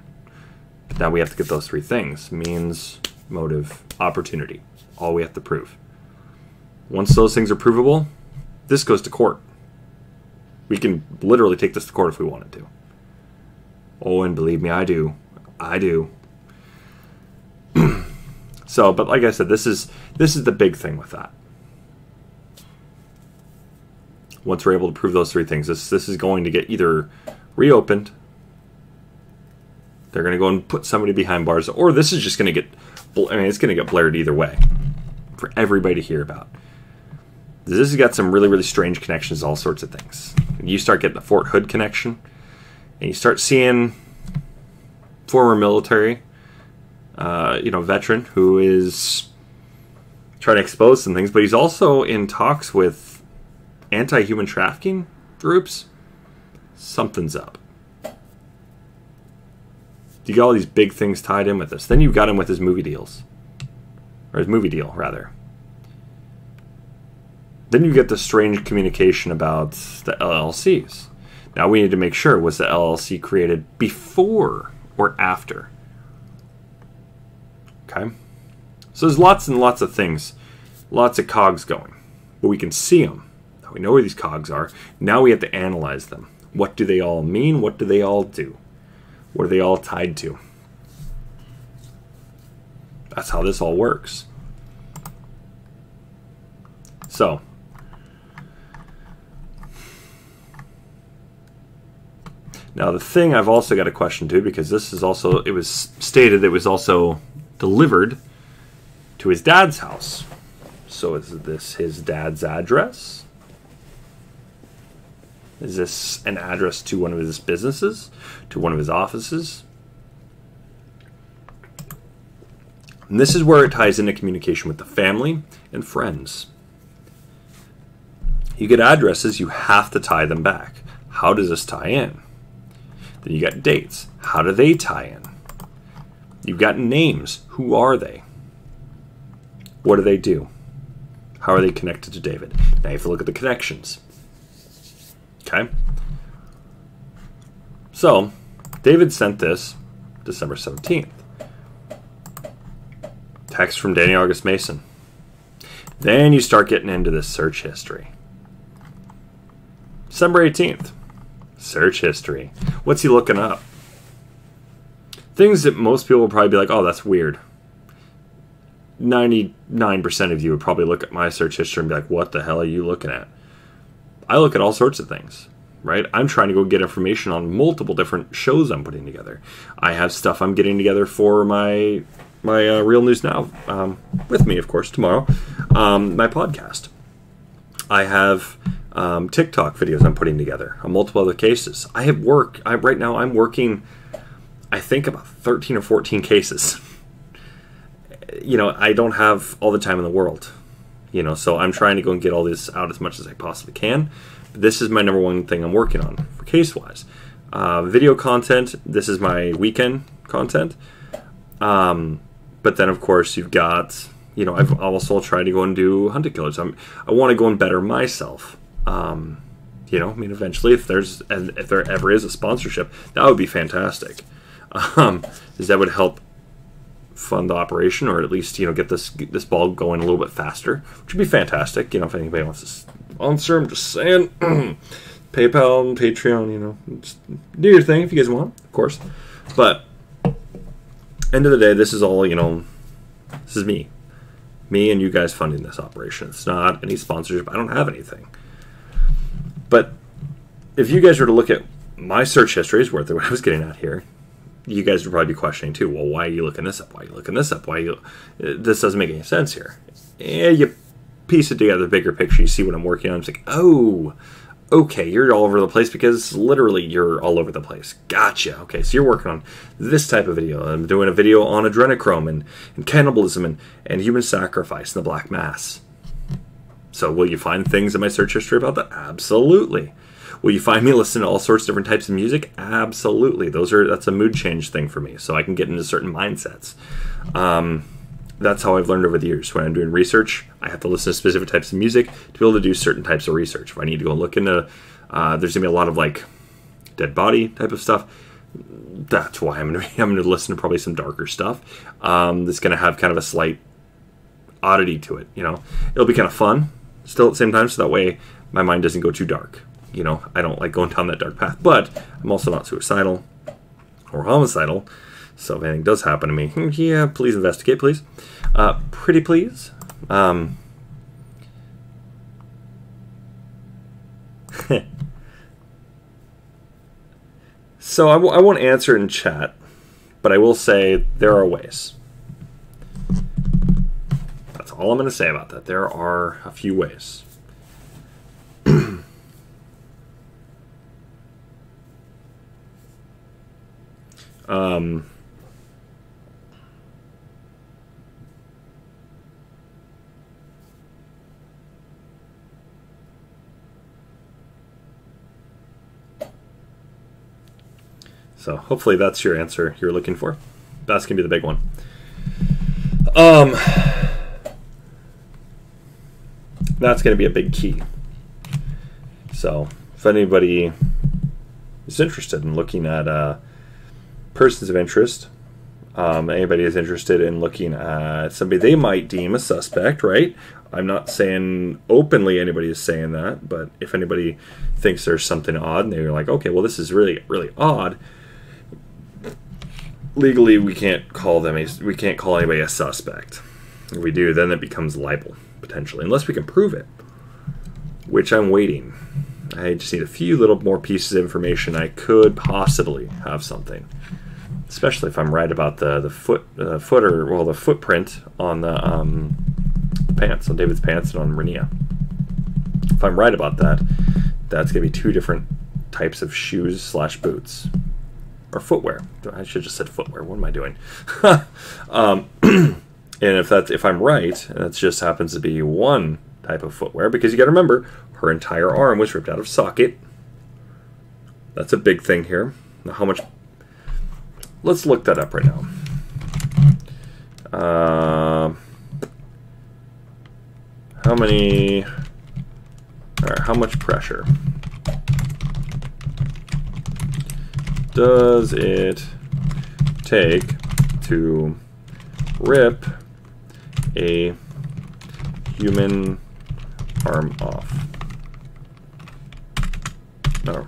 But now we have to get those three things. Means, motive, opportunity. All we have to prove. Once those things are provable, this goes to court. We can literally take this to court if we wanted to. Oh, and believe me, I do. I do. So, but like I said, this is the big thing with that. Once we're able to prove those three things, this is going to get either reopened, they're going to go and put somebody behind bars, or this is just going to get, I mean, it's going to get blared either way for everybody to hear about. This has got some really, really strange connections, all sorts of things. And you start getting the Fort Hood connection, and you start seeing former military, veteran who is try to expose some things, but he's also in talks with anti-human trafficking groups. Something's up. You got all these big things tied in with this. Then you got him with his movie deals. Or his movie deal, rather. Then you get the strange communication about the LLCs. Now we need to make sure, was the LLC created before or after? Okay. So there's lots and lots of things. Lots of cogs going. But we can see them. Now we know where these cogs are. Now we have to analyze them. What do they all mean? What do they all do? What are they all tied to? That's how this all works. So, now the thing I've also got a question to, because this is also, it was stated it was also delivered to his dad's house. So is this his dad's address? Is this an address to one of his businesses? To one of his offices? And this is where it ties into communication with the family and friends. You get addresses, you have to tie them back. How does this tie in? Then you got dates. How do they tie in? You've got names. Who are they? What do they do? How are they connected to David? Now you have to look at the connections. Okay. So, David sent this December 17th. Text from Danny August Mason. Then you start getting into this search history. December 18th. Search history. What's he looking up? Things that most people will probably be like, oh, that's weird. 99% of you would probably look at my search history and be like, what the hell are you looking at? I look at all sorts of things, right? I'm trying to go get information on multiple different shows I'm putting together. I have stuff I'm getting together for my Real News Now with me, of course, tomorrow. My podcast. I have TikTok videos I'm putting together on multiple other cases. I have work. Right now I'm working, I think, about 13 or 14 cases. You know, I don't have all the time in the world. You know, so I'm trying to go and get all this out as much as I possibly can. But this is my number one thing I'm working on for case-wise. Video content, this is my weekend content. But then, of course, you've got, you know, I've also tried to go and do hunted killers. I want to go and better myself. You know, I mean, eventually, if there ever is a sponsorship, that would be fantastic. Because that would help fund the operation, or at least, you know, get this ball going a little bit faster, which would be fantastic. You know, if anybody wants to sponsor, I'm just saying, PayPal and Patreon, you know, just do your thing if you guys want, of course. But end of the day, this is all, you know, this is me and you guys funding this operation. It's not any sponsorship. I don't have anything. But if you guys were to look at my search history, is worth it. What I was getting at here. You guys would probably be questioning too, well, why are you looking this up? Why are you looking this up? Why are you, this doesn't make any sense here. And you piece it together, the bigger picture, you see what I'm working on. It's like, oh, okay, you're all over the place because literally you're all over the place. Gotcha. Okay, so you're working on this type of video. I'm doing a video on adrenochrome and cannibalism and human sacrifice and the black mass. So will you find things in my search history about that? Absolutely. Will you find me listening to all sorts of different types of music? Absolutely. That's a mood change thing for me, so I can get into certain mindsets. That's how I've learned over the years. When I'm doing research, I have to listen to specific types of music to be able to do certain types of research. If I need to go look into, there's going to be a lot of like dead body type of stuff. That's why I'm going to listen to probably some darker stuff. That's going to have kind of a slight oddity to it. You know, it'll be kind of fun still at the same time, so that way my mind doesn't go too dark. You know, I don't like going down that dark path, but I'm also not suicidal or homicidal. So if anything does happen to me, yeah, please investigate, please. Pretty please. So I won't answer in chat, but I will say there are ways. That's all I'm going to say about that. There are a few ways. So hopefully that's your answer you're looking for. That's going to be the big one. That's going to be a big key. So if anybody is interested in looking at persons of interest, anybody is interested in looking at somebody they might deem a suspect, right? I'm not saying openly anybody is saying that, but if anybody thinks there's something odd and they're like, okay, well, this is really, really odd, legally we can't call them we can't call anybody a suspect. If we do, then it becomes libel, potentially, unless we can prove it, which I'm waiting. I just need a few little more pieces of information. I could possibly have something, especially if I'm right about the footprint on the pants, on David's pants and on Rania. If I'm right about that, that's gonna be two different types of shoes slash boots or footwear. I should have just said footwear. What am I doing? And if I'm right, and it just happens to be one type of footwear, because you got to remember her entire arm was ripped out of socket. That's a big thing here. Now, how much? Let's look that up right now. How many? All right, how much pressure does it take to rip a human arm off? No.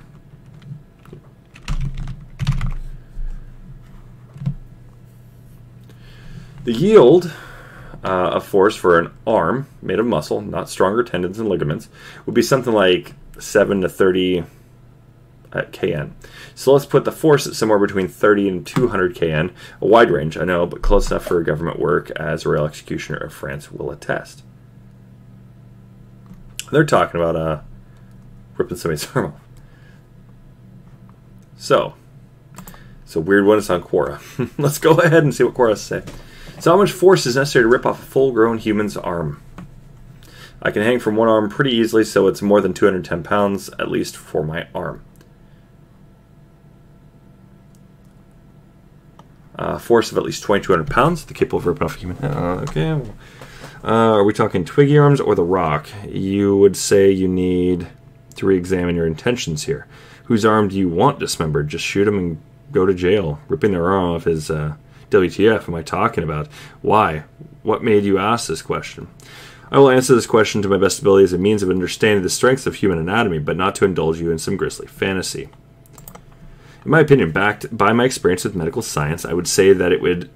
The yield of force for an arm made of muscle, not stronger tendons and ligaments, would be something like 7 to 30 kN. So let's put the force at somewhere between 30 and 200 kN, a wide range, I know, but close enough for government work, as a royal executioner of France will attest. They're talking about ripping somebody's arm off. So, it's a weird one, it's on Quora. Let's go ahead and see what Quora says. So how much force is necessary to rip off a full-grown human's arm? I can hang from one arm pretty easily, so it's more than 210 pounds, at least for my arm. Force of at least 2,200 pounds, the capable of ripping off a human. Okay. Are we talking twiggy arms or the rock? You would say you need to re-examine your intentions here. Whose arm do you want dismembered? Just shoot him and go to jail. Ripping their arm off is WTF am I talking about? Why? What made you ask this question? I will answer this question to my best ability as a means of understanding the strengths of human anatomy, but not to indulge you in some grisly fantasy. In my opinion, backed by my experience with medical science, I would say that it would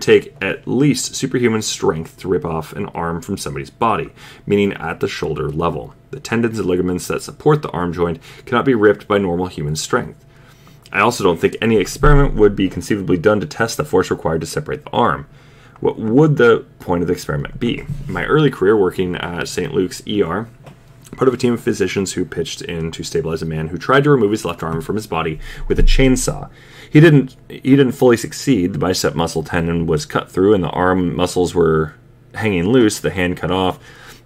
take at least superhuman strength to rip off an arm from somebody's body, meaning at the shoulder level. The tendons and ligaments that support the arm joint cannot be ripped by normal human strength. I also don't think any experiment would be conceivably done to test the force required to separate the arm. What would the point of the experiment be? In my early career working at St. Luke's ER, part of a team of physicians who pitched in to stabilize a man who tried to remove his left arm from his body with a chainsaw. He didn't fully succeed. The bicep muscle tendon was cut through and the arm muscles were hanging loose, the hand cut off,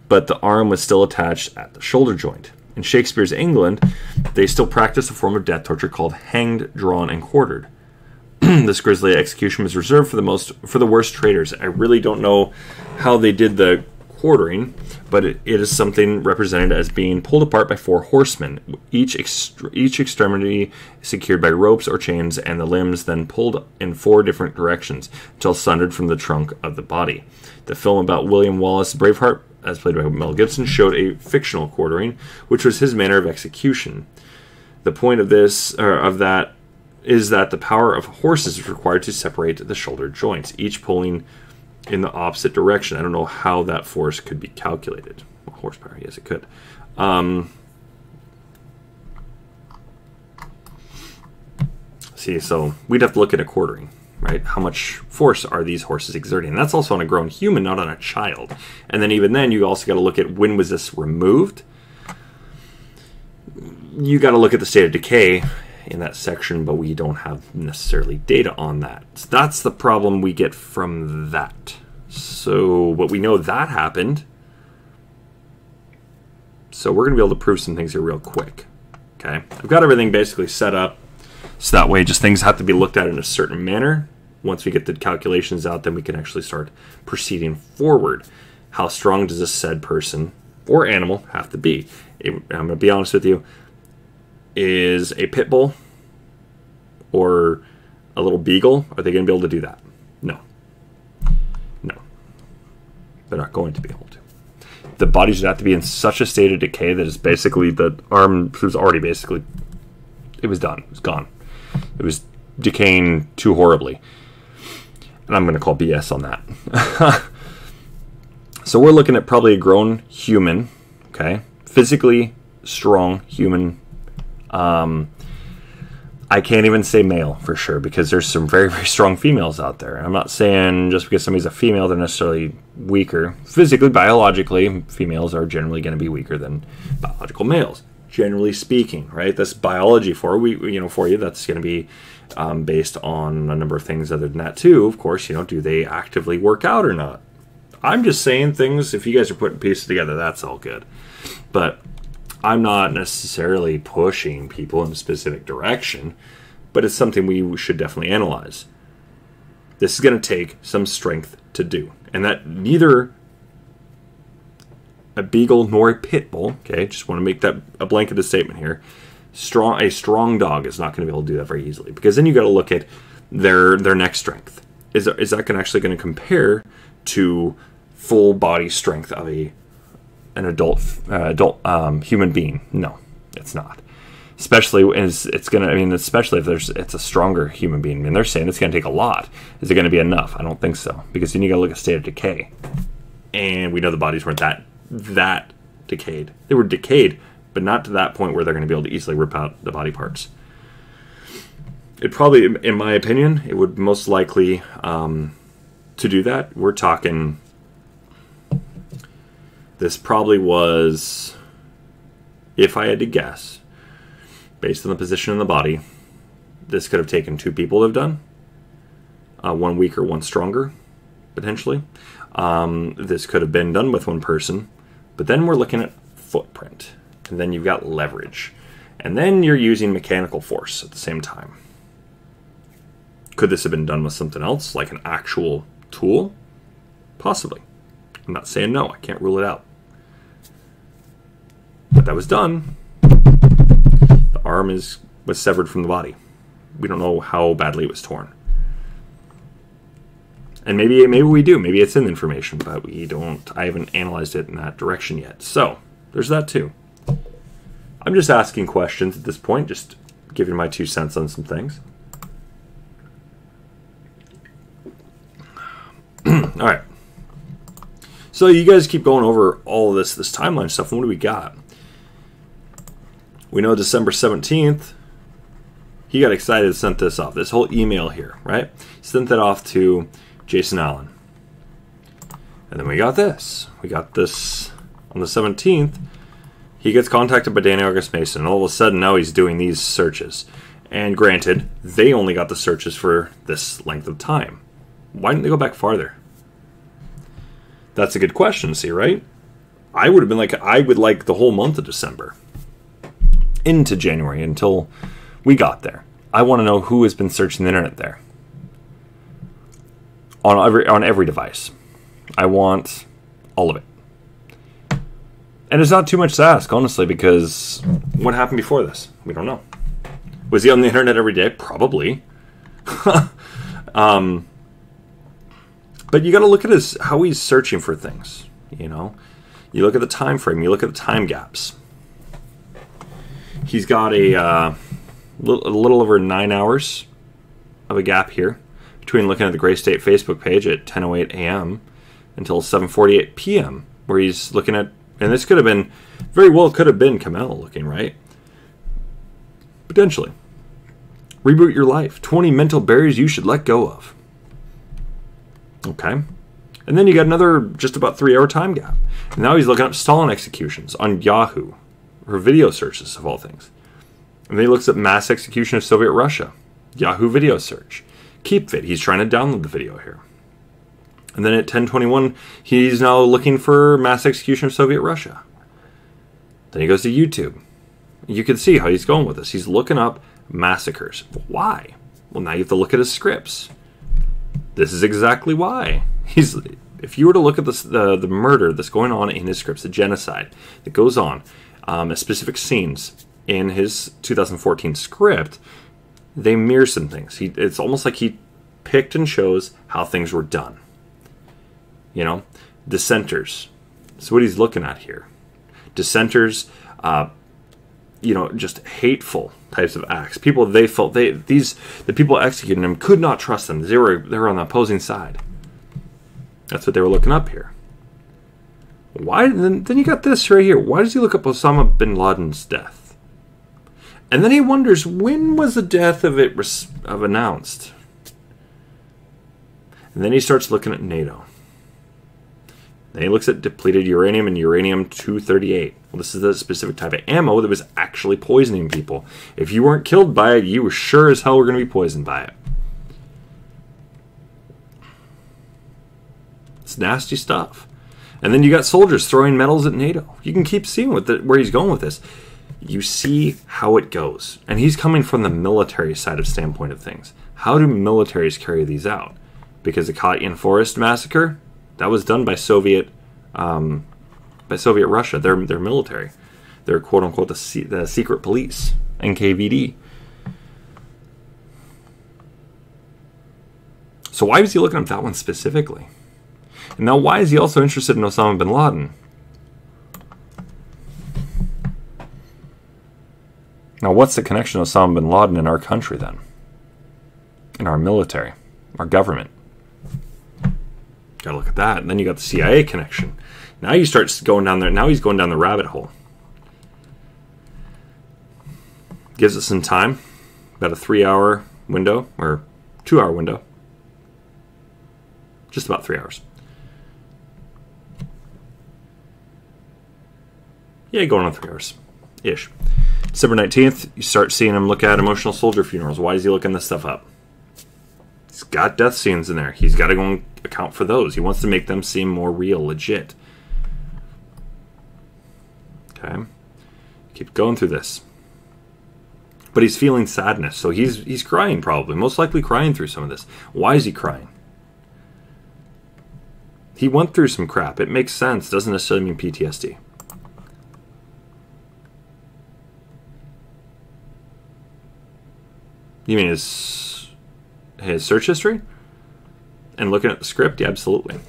but the arm was still attached at the shoulder joint. In Shakespeare's England, they still practiced a form of death torture called hanged, drawn, and quartered. This grisly execution was reserved for the worst traitors. I really don't know how they did the quartering, but it is something represented as being pulled apart by four horsemen, each extremity secured by ropes or chains, and the limbs then pulled in four different directions until sundered from the trunk of the body. The film about William Wallace Braveheart, as played by Mel Gibson, showed a fictional quartering, which was his manner of execution. The point of this, or of that, is that the power of horses is required to separate the shoulder joints, each pulling in the opposite direction. I don't know how that force could be calculated. Well, horsepower, yes, it could. See, so we'd have to look at a quartering. Right? How much force are these horses exerting? And that's also on a grown human, not on a child. And then even then, you also got to look at when was this removed. You got to look at the state of decay in that section, but we don't have necessarily data on that. So that's the problem we get from that. So, but we know that happened. So we're going to be able to prove some things here real quick. Okay, I've got everything basically set up. So that way, just things have to be looked at in a certain manner. Once we get the calculations out, then we can actually start proceeding forward. How strong does this said person or animal have to be? I'm going to be honest with you. Is a pit bull or a little beagle, are they going to be able to do that? No. No. They're not going to be able to. The bodies would have to be in such a state of decay that it's basically the arm was already basically, it was done. It was gone. It was decaying too horribly. And I'm going to call BS on that. So we're looking at probably a grown human, okay? Physically strong human. I can't even say male for sure because there's some very, very strong females out there. I'm not saying just because somebody's a female they're necessarily weaker. Physically, biologically, females are generally going to be weaker than biological males, generally speaking, right? That's biology for you. That's going to be based on a number of things other than that too. Of course, you know, do they actively work out or not? I'm just saying things. If you guys are putting pieces together, that's all good. But I'm not necessarily pushing people in a specific direction, but it's something we should definitely analyze. This is going to take some strength to do, and that neither a beagle nor a pit bull, okay, just want to make that a blanketed statement here, a strong dog is not going to be able to do that very easily, because then you got to look at their neck strength. Is that actually going to compare to full body strength of an adult human being? No, it's not. Especially especially if it's a stronger human being. I mean, they're saying it's going to take a lot. Is it going to be enough? I don't think so, because then you got to look at state of decay, and we know the bodies weren't that decayed. They were decayed, but not to that point where they're going to be able to easily rip out the body parts. It probably, in my opinion, it would most likely to do that. We're talking. This probably was, if I had to guess, based on the position in the body, this could have taken two people to have done. One weaker, one stronger, potentially. This could have been done with one person. But then we're looking at footprint. And then you've got leverage. And then you're using mechanical force at the same time. Could this have been done with something else, like an actual tool? Possibly. I'm not saying no. I can't rule it out. But that was done. The arm was severed from the body. We don't know how badly it was torn. And maybe we do. Maybe it's in the information, but we don't. I haven't analyzed it in that direction yet. So there's that too. I'm just asking questions at this point, just giving my 2 cents on some things. All right. So you guys keep going over all of this timeline stuff, and what do we got? We know December 17th, he got excited, sent this off, this whole email here, right? Sent that off to Jason Allen. And then we got this. We got this on the 17th. He gets contacted by Danny August Mason, and all of a sudden now he's doing these searches. And granted, they only got the searches for this length of time. Why didn't they go back farther? That's a good question, see, right? I would have been like, I would like the whole month of December into January until we got there. I want to know who has been searching the internet there on every device. I want all of it. And it's not too much to ask, honestly, because what happened before this? We don't know. Was he on the internet every day? Probably. But you got to look at how he's searching for things, you know. You look at the time frame. You look at the time gaps. He's got a little over 9 hours of a gap here between looking at the Gray State Facebook page at 10:08 a.m. until 7:48 p.m. where he's looking at, and this could have been, very well could have been Camille looking, right? Potentially. Reboot your life. 20 mental barriers you should let go of. Okay. And then you got another just about 3-hour time gap. And now he's looking up Stalin executions on Yahoo for video searches of all things. And then he looks at mass execution of Soviet Russia, Yahoo video search. KeepFit, he's trying to download the video here. And then at 10:21, he's now looking for mass execution of Soviet Russia. Then he goes to YouTube. you can see how he's going with this. He's looking up massacres. Why? Well, now you have to look at his scripts. This is exactly why. He's, if you were to look at this, the murder that's going on in his scripts, the genocide that goes on at specific scenes in his 2014 script, they mirror some things. It's almost like he picked and chose how things were done. You know, dissenters. That's what he's looking at here. Dissenters, you know, just hateful types of acts. People they felt the people executing him could not trust them. They were on the opposing side. That's what they were looking up here. Why then you got this right here. Why does he look up Osama bin Laden's death? And then he wonders, when was the death of it announced? And then he starts looking at NATO. Then he looks at depleted uranium and uranium-238. Well, this is the specific type of ammo that was actually poisoning people. If you weren't killed by it, you sure as hell were going to be poisoned by it. It's nasty stuff. And then you got soldiers throwing medals at NATO. You can keep seeing where he's going with this. You see how it goes. And he's coming from the military side of standpoint of things. How do militaries carry these out? Because the Katyn Forest massacre, that was done by Soviet Russia. Their military, their quote unquote the secret police, NKVD. So why was he looking up that one specifically? And now why is he also interested in Osama bin Laden? Now what's the connection of Osama bin Laden in our country then? In our military, our government? Gotta look at that. And then you got the CIA connection. Now you start going down there. Now he's going down the rabbit hole. Gives it some time. About a 3-hour window or 2-hour window. Just about 3 hours. Yeah, going on 3 hours-ish. December 19th, you start seeing him look at emotional soldier funerals. Why is he looking this stuff up? He's got death scenes in there. He's got to go and account for those. He wants to make them seem more real, legit. Okay. Keep going through this. But he's feeling sadness, so he's crying probably. Most likely crying through some of this. Why is he crying? He went through some crap. It makes sense. Doesn't necessarily mean PTSD. You mean his search history? And looking at the script? Yeah, absolutely.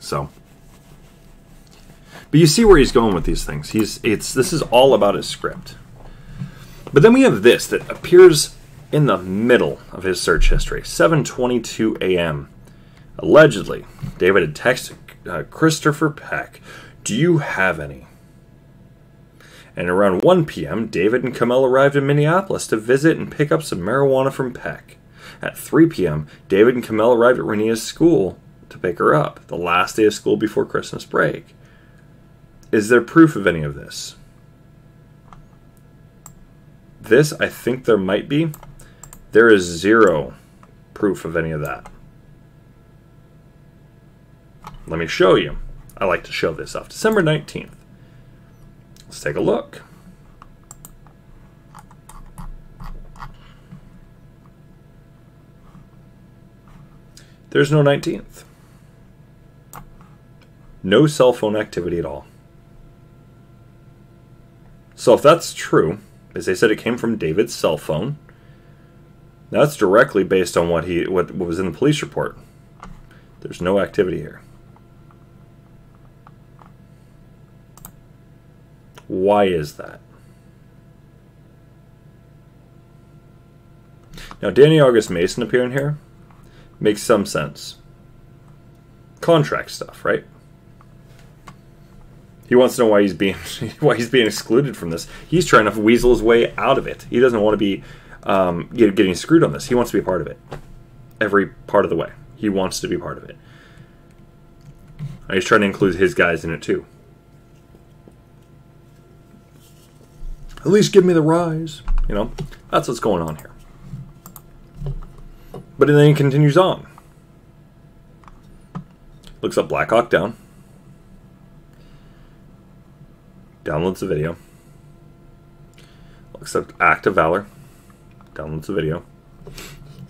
So, but you see where he's going with these things. This is all about his script. But then we have this that appears in the middle of his search history. 7:22 a.m. Allegedly, David had texted Christopher Peck, "Do you have any?" And around 1 p.m., David and Camille arrived in Minneapolis to visit and pick up some marijuana from Peck. At 3 p.m., David and Camille arrived at Rania's school to pick her up, the last day of school before Christmas break. Is there proof of any of this? This, I think there might be. There is zero proof of any of that. Let me show you. I like to show this off. December 19th. Let's take a look. There's no 19th. No cell phone activity at all. So if that's true, as they said, it came from David's cell phone. That's directly based on what was in the police report. There's no activity here. Why is that? Now, Danny August Mason appearing here makes some sense. Contract stuff, right? He wants to know why he's being excluded from this. He's trying to weasel his way out of it. He doesn't want to be getting screwed on this. He wants to be a part of it. Every part of the way. He wants to be part of it. And he's trying to include his guys in it too. At least give me the rise. You know, that's what's going on here. But then he continues on. Looks up Black Hawk Down. Downloads the video. Looks up Act of Valor. Downloads the video.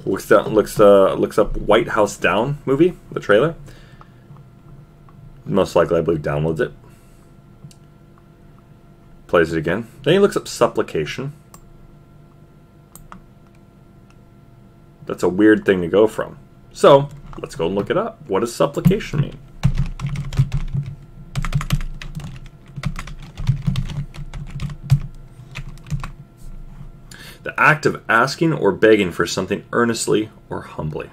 Looks up White House Down movie, the trailer. Most likely, I believe, downloads it. Plays it again. Then he looks up Supplication. That's a weird thing to go from. So, let's go and look it up. What does supplication mean? The act of asking or begging for something earnestly or humbly.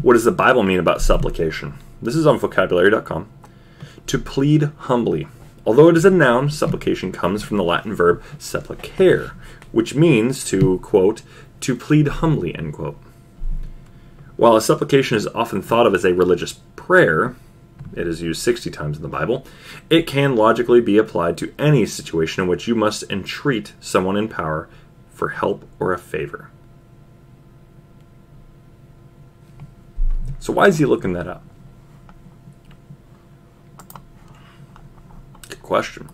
What does the Bible mean about supplication? This is on vocabulary.com. To plead humbly. Although it is a noun, supplication comes from the Latin verb supplicare, which means to, quote, to plead humbly, end quote. While a supplication is often thought of as a religious prayer, it is used 60 times in the Bible, it can logically be applied to any situation in which you must entreat someone in power for help or a favor. So why is he looking that up? Question.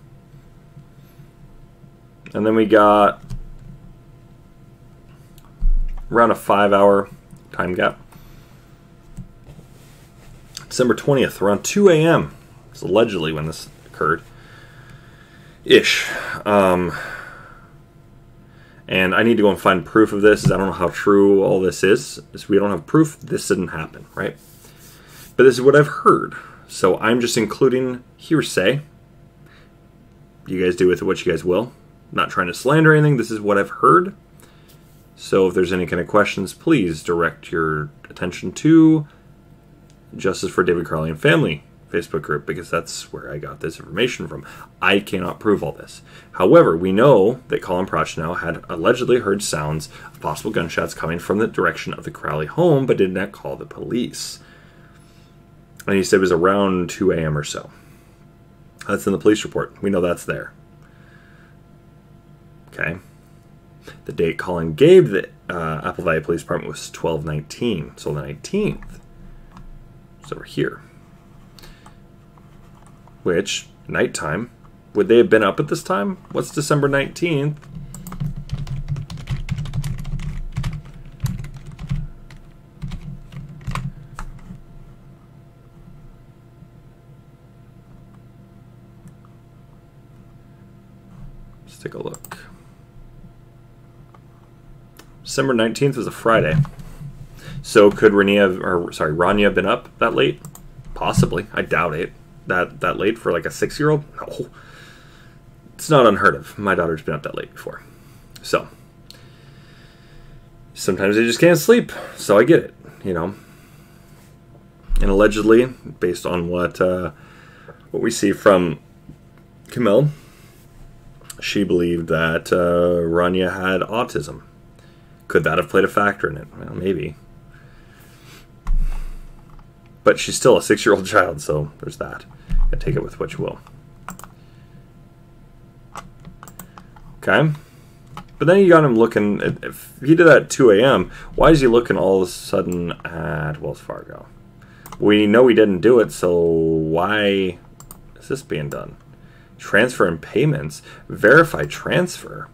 And then we got around a 5-hour time gap. December 20th, around 2 a.m. It's allegedly when this occurred. Ish. And I need to go and find proof of this, as I don't know how true all this is. If we don't have proof, this didn't happen, right? But this is what I've heard. So I'm just including hearsay. You guys do with it what you guys will. I'm not trying to slander anything. This is what I've heard. So if there's any kind of questions, please direct your attention to Justice for David Crowley and Family Facebook group, because that's where I got this information from. I cannot prove all this. However, we know that Colin Prochnow had allegedly heard sounds of possible gunshots coming from the direction of the Crowley home, but did not call the police. And he said it was around 2 a.m. or so. That's in the police report. We know that's there. Okay. The date Colin gave the Apple Valley Police Department was 12/19, so the 19th. So we're here. Which, nighttime, would they have been up at this time? What's December 19th? Take a look. December 19th was a Friday. So could Rania have been up that late? Possibly. I doubt it. That late for like a 6-year-old? No. It's not unheard of. My daughter's been up that late before. So sometimes they just can't sleep. So I get it, you know. And allegedly, based on what we see from Camille, she believed that Rania had autism. Could that have played a factor in it? Well, maybe. But she's still a 6-year-old child, so there's that. Gotta take it with what you will. Okay. But then you got him looking. If he did that at 2 a.m., why is he looking all of a sudden at Wells Fargo? We know he didn't do it, so why is this being done? Transfer and payments. Verify transfer.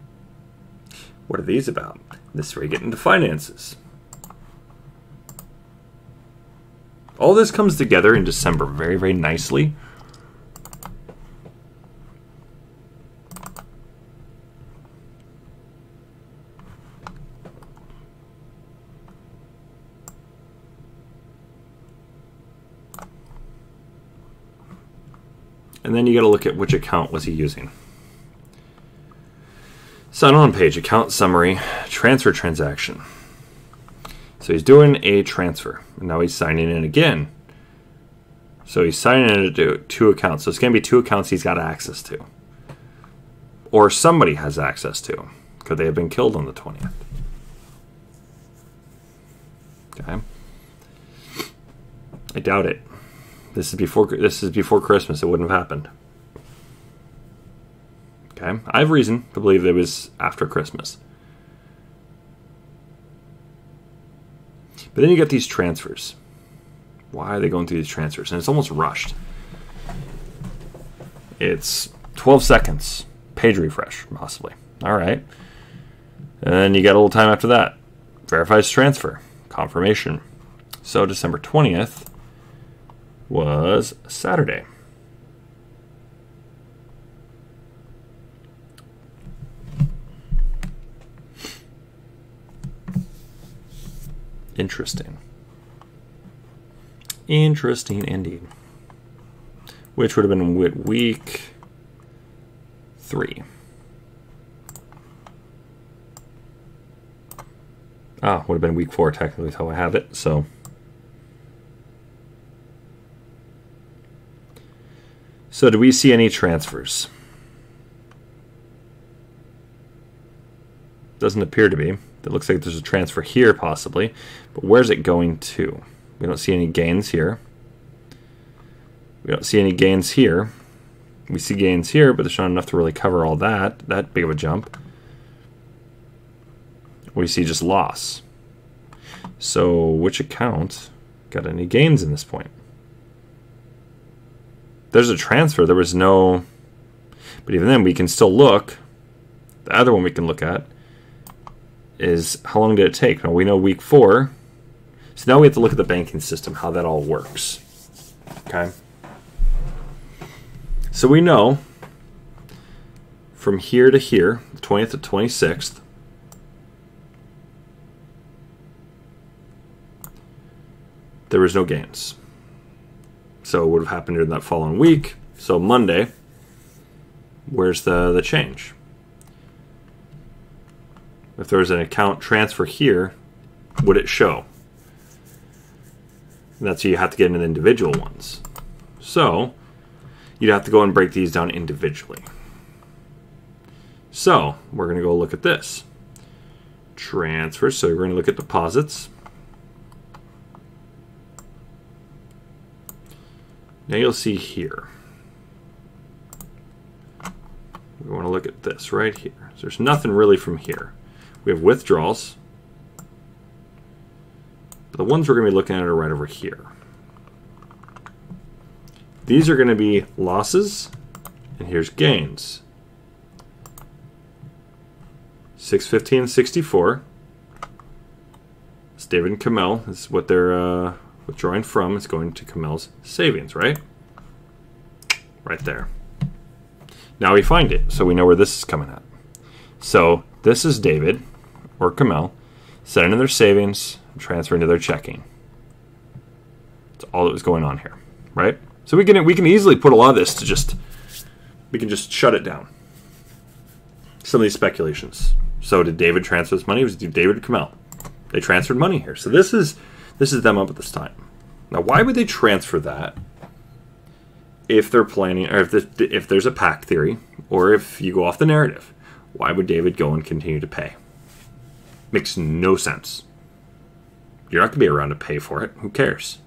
What are these about? This is where you get into finances. All this comes together in December very, very nicely. And then you got to look at which account was he using. Sign on page, account summary, transfer transaction. So he's doing a transfer, and now he's signing in again. So he's signing in to two accounts. So it's going to be two accounts he's got access to. Or somebody has access to. Could they have been killed on the 20th? Okay. I doubt it. This is before Christmas. It wouldn't have happened. Okay. I have reason to believe it was after Christmas. But then you get these transfers. Why are they going through these transfers? And it's almost rushed. It's 12 seconds. Page refresh, possibly. All right. And then you get a little time after that. Verifies transfer. Confirmation. So December 20th was Saturday. Interesting. Interesting indeed. Which would have been week 3. Ah, would have been week 4 technically is how I have it, so. So do we see any transfers? Doesn't appear to be. It looks like there's a transfer here possibly, but where's it going to? We don't see any gains here. We don't see any gains here. We see gains here, but there's not enough to really cover all that, that big of a jump. We see just loss. So which account got any gains in this point? There's a transfer, there was no, but even then we can still look. The other one we can look at is how long did it take? Now we know week 4. So now we have to look at the banking system, how that all works. Okay. So we know from here to here, the 20th to 26th, there was no gains. So it would have happened during that following week. So Monday, where's the change? If there was an account transfer here, would it show? And that's where you have to get into the individual ones. So you'd have to go and break these down individually. So we're going to go look at this. Transfers. So we're going to look at deposits. Now you'll see here. We want to look at this right here. So there's nothing really from here. We have withdrawals. But the ones we're going to be looking at are right over here. These are going to be losses, and here's gains. 615.64. It's David and Camille. This is what they're withdrawing from. It's going to Camille's savings, right? Right there. Now we find it, so we know where this is coming at. So this is David or Camille setting in their savings and transferring to their checking. That's all that was going on here, right? So we can easily put a lot of this to just, we can just shut it down. Some of these speculations. So did David transfer this money? It was David or Camille. They transferred money here. So this is them up at this time. Now why would they transfer that if they're planning, or if there's a pack theory, or if you go off the narrative? Why would David go and continue to pay? Makes no sense. You're not going to be around to pay for it. Who cares?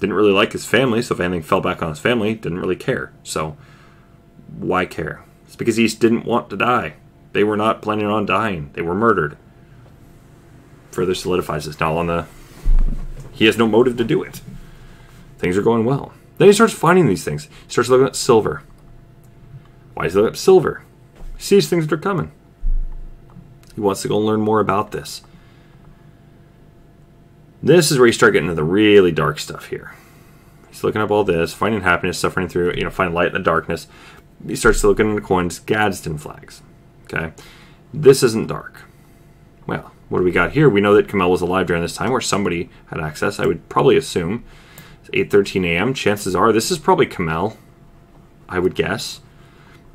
Didn't really like his family, so if anything fell back on his family, didn't really care. So why care? It's because he didn't want to die. They were not planning on dying. They were murdered. Further solidifies this. Now on the, he has no motive to do it. Things are going well. Then he starts finding these things. He starts looking at silver. Why is he looking at silver? He sees things that are coming. He wants to go and learn more about this. This is where you start getting into the really dark stuff here. He's looking up all this, finding happiness, suffering through, you know, find light in the darkness. He starts looking into coins, Gadsden flags. Okay, this isn't dark. Well, what do we got here? We know that Camille was alive during this time, or somebody had access. I would probably assume it's 8:13 a.m. Chances are this is probably Camille. I would guess.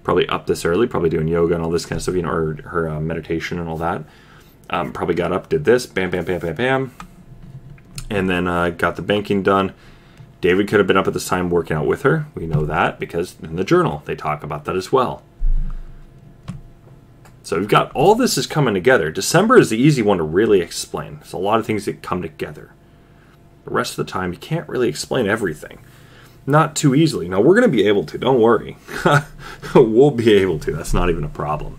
Probably up this early, probably doing yoga and all this kind of stuff, you know, or her meditation and all that. Probably got up, did this, bam, bam, bam, bam, bam. And then got the banking done, David could have been up at this time working out with her. We know that because in the journal they talk about that as well. So we've got all this is coming together. December is the easy one to really explain. There's a lot of things that come together. The rest of the time, you can't really explain everything. Not too easily. Now, we're going to be able to. Don't worry. We'll be able to. That's not even a problem.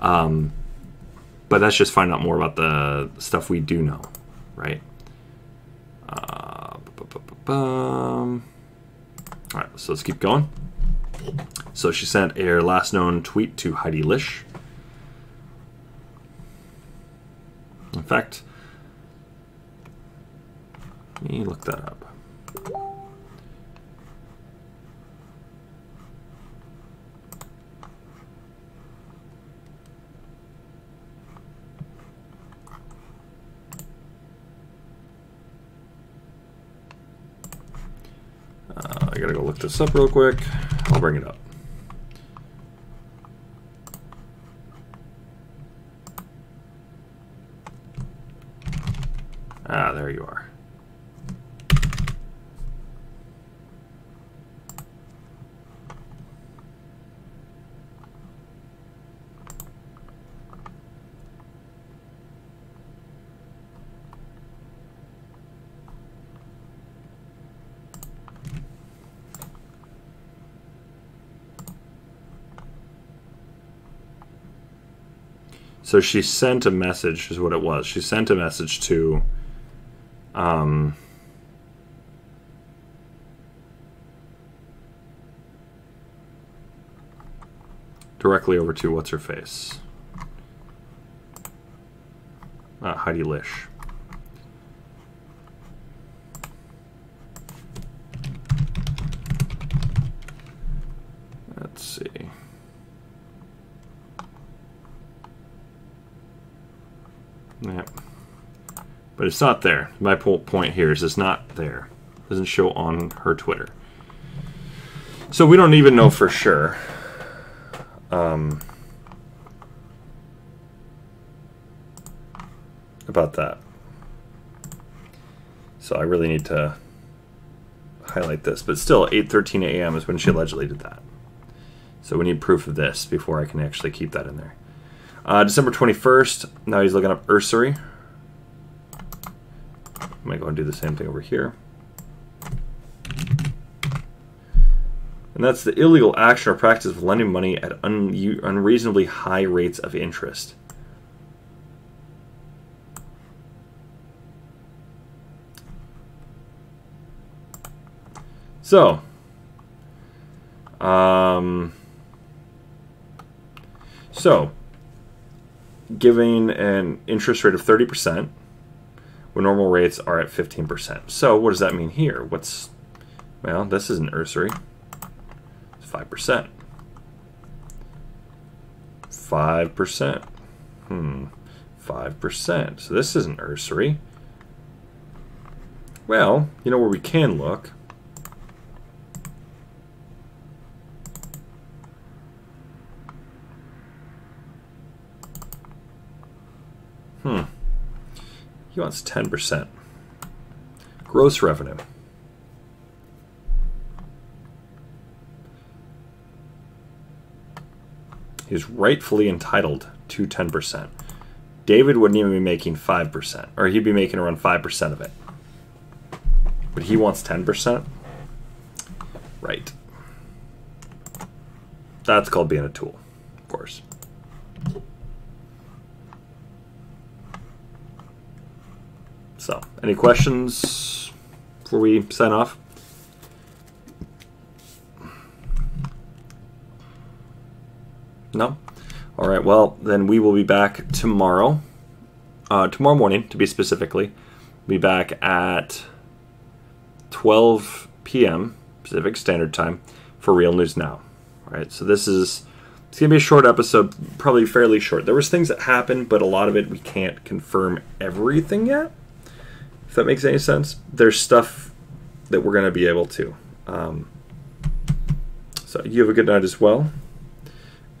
But that's just find out more about the stuff we do know, right? All right, so let's keep going. So she sent her last known tweet to Heidi Lisch. In fact, let me look that up. I gotta go look this up real quick. I'll bring it up. Ah, there you are. So she sent a message, is what it was. She sent a message to directly over to what's her face, Heidi Lisch. Let's see. Yep. But it's not there. My point here is it's not there. It doesn't show on her Twitter. So we don't even know for sure. About that. So I really need to highlight this. But still, 8:13 a.m. is when she allegedly did that. So we need proof of this before I can actually keep that in there. December 21st. Now he's looking up Ursary. I might go and do the same thing over here. And that's the illegal action or practice of lending money at unreasonably high rates of interest. So, giving an interest rate of 30%. When normal rates are at 15%. So what does that mean here? What's, well, this is an usury. It's 5%. 5%. 5%. So this is an usury. Well, you know where we can look. He wants 10%. Gross revenue. He's rightfully entitled to 10%. David wouldn't even be making 5%, or he'd be making around 5% of it. But he wants 10%? Right. That's called being a tool, of course. So, any questions before we sign off? No? All right, well, then we will be back tomorrow. Tomorrow morning, to be specifically. We'll be back at 12 p.m. Pacific Standard Time for Real News Now. All right, so this is, it's going to be a short episode, probably fairly short. There was things that happened, but a lot of it we can't confirm everything yet. If that makes any sense, there's stuff that we're going to be able to. So you have a good night as well.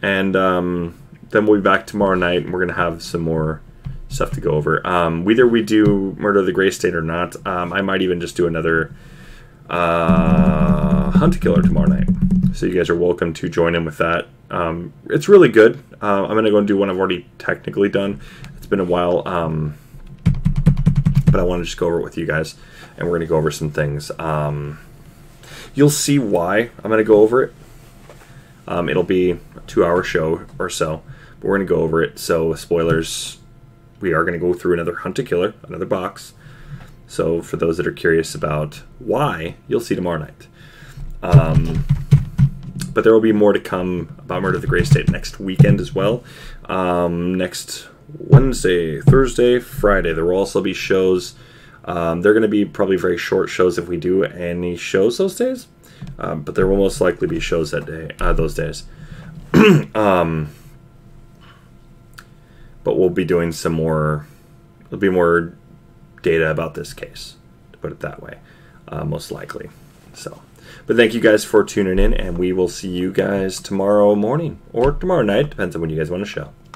And then we'll be back tomorrow night, and we're going to have some more stuff to go over. Whether we do Murder of the Gray State or not, I might even just do another Hunt-A-Killer tomorrow night. So you guys are welcome to join in with that. It's really good. I'm going to go and do one I've already technically done. It's been a while, but I want to just go over it with you guys, and we're going to go over some things. You'll see why I'm going to go over it. It'll be a 2-hour show or so, but we're going to go over it. So spoilers, we are going to go through another Hunt-A-Killer, another box. So for those that are curious about why, you'll see tomorrow night. But there will be more to come about Murder of the Gray State next weekend as well. Next Wednesday, Thursday, Friday, there will also be shows. They're going to be probably very short shows if we do any shows those days. But there will most likely be shows that day, those days. But we'll be doing some more, there'll be more data about this case, to put it that way, most likely. So, but thank you guys for tuning in, and we will see you guys tomorrow morning or tomorrow night, depends on when you guys want to show.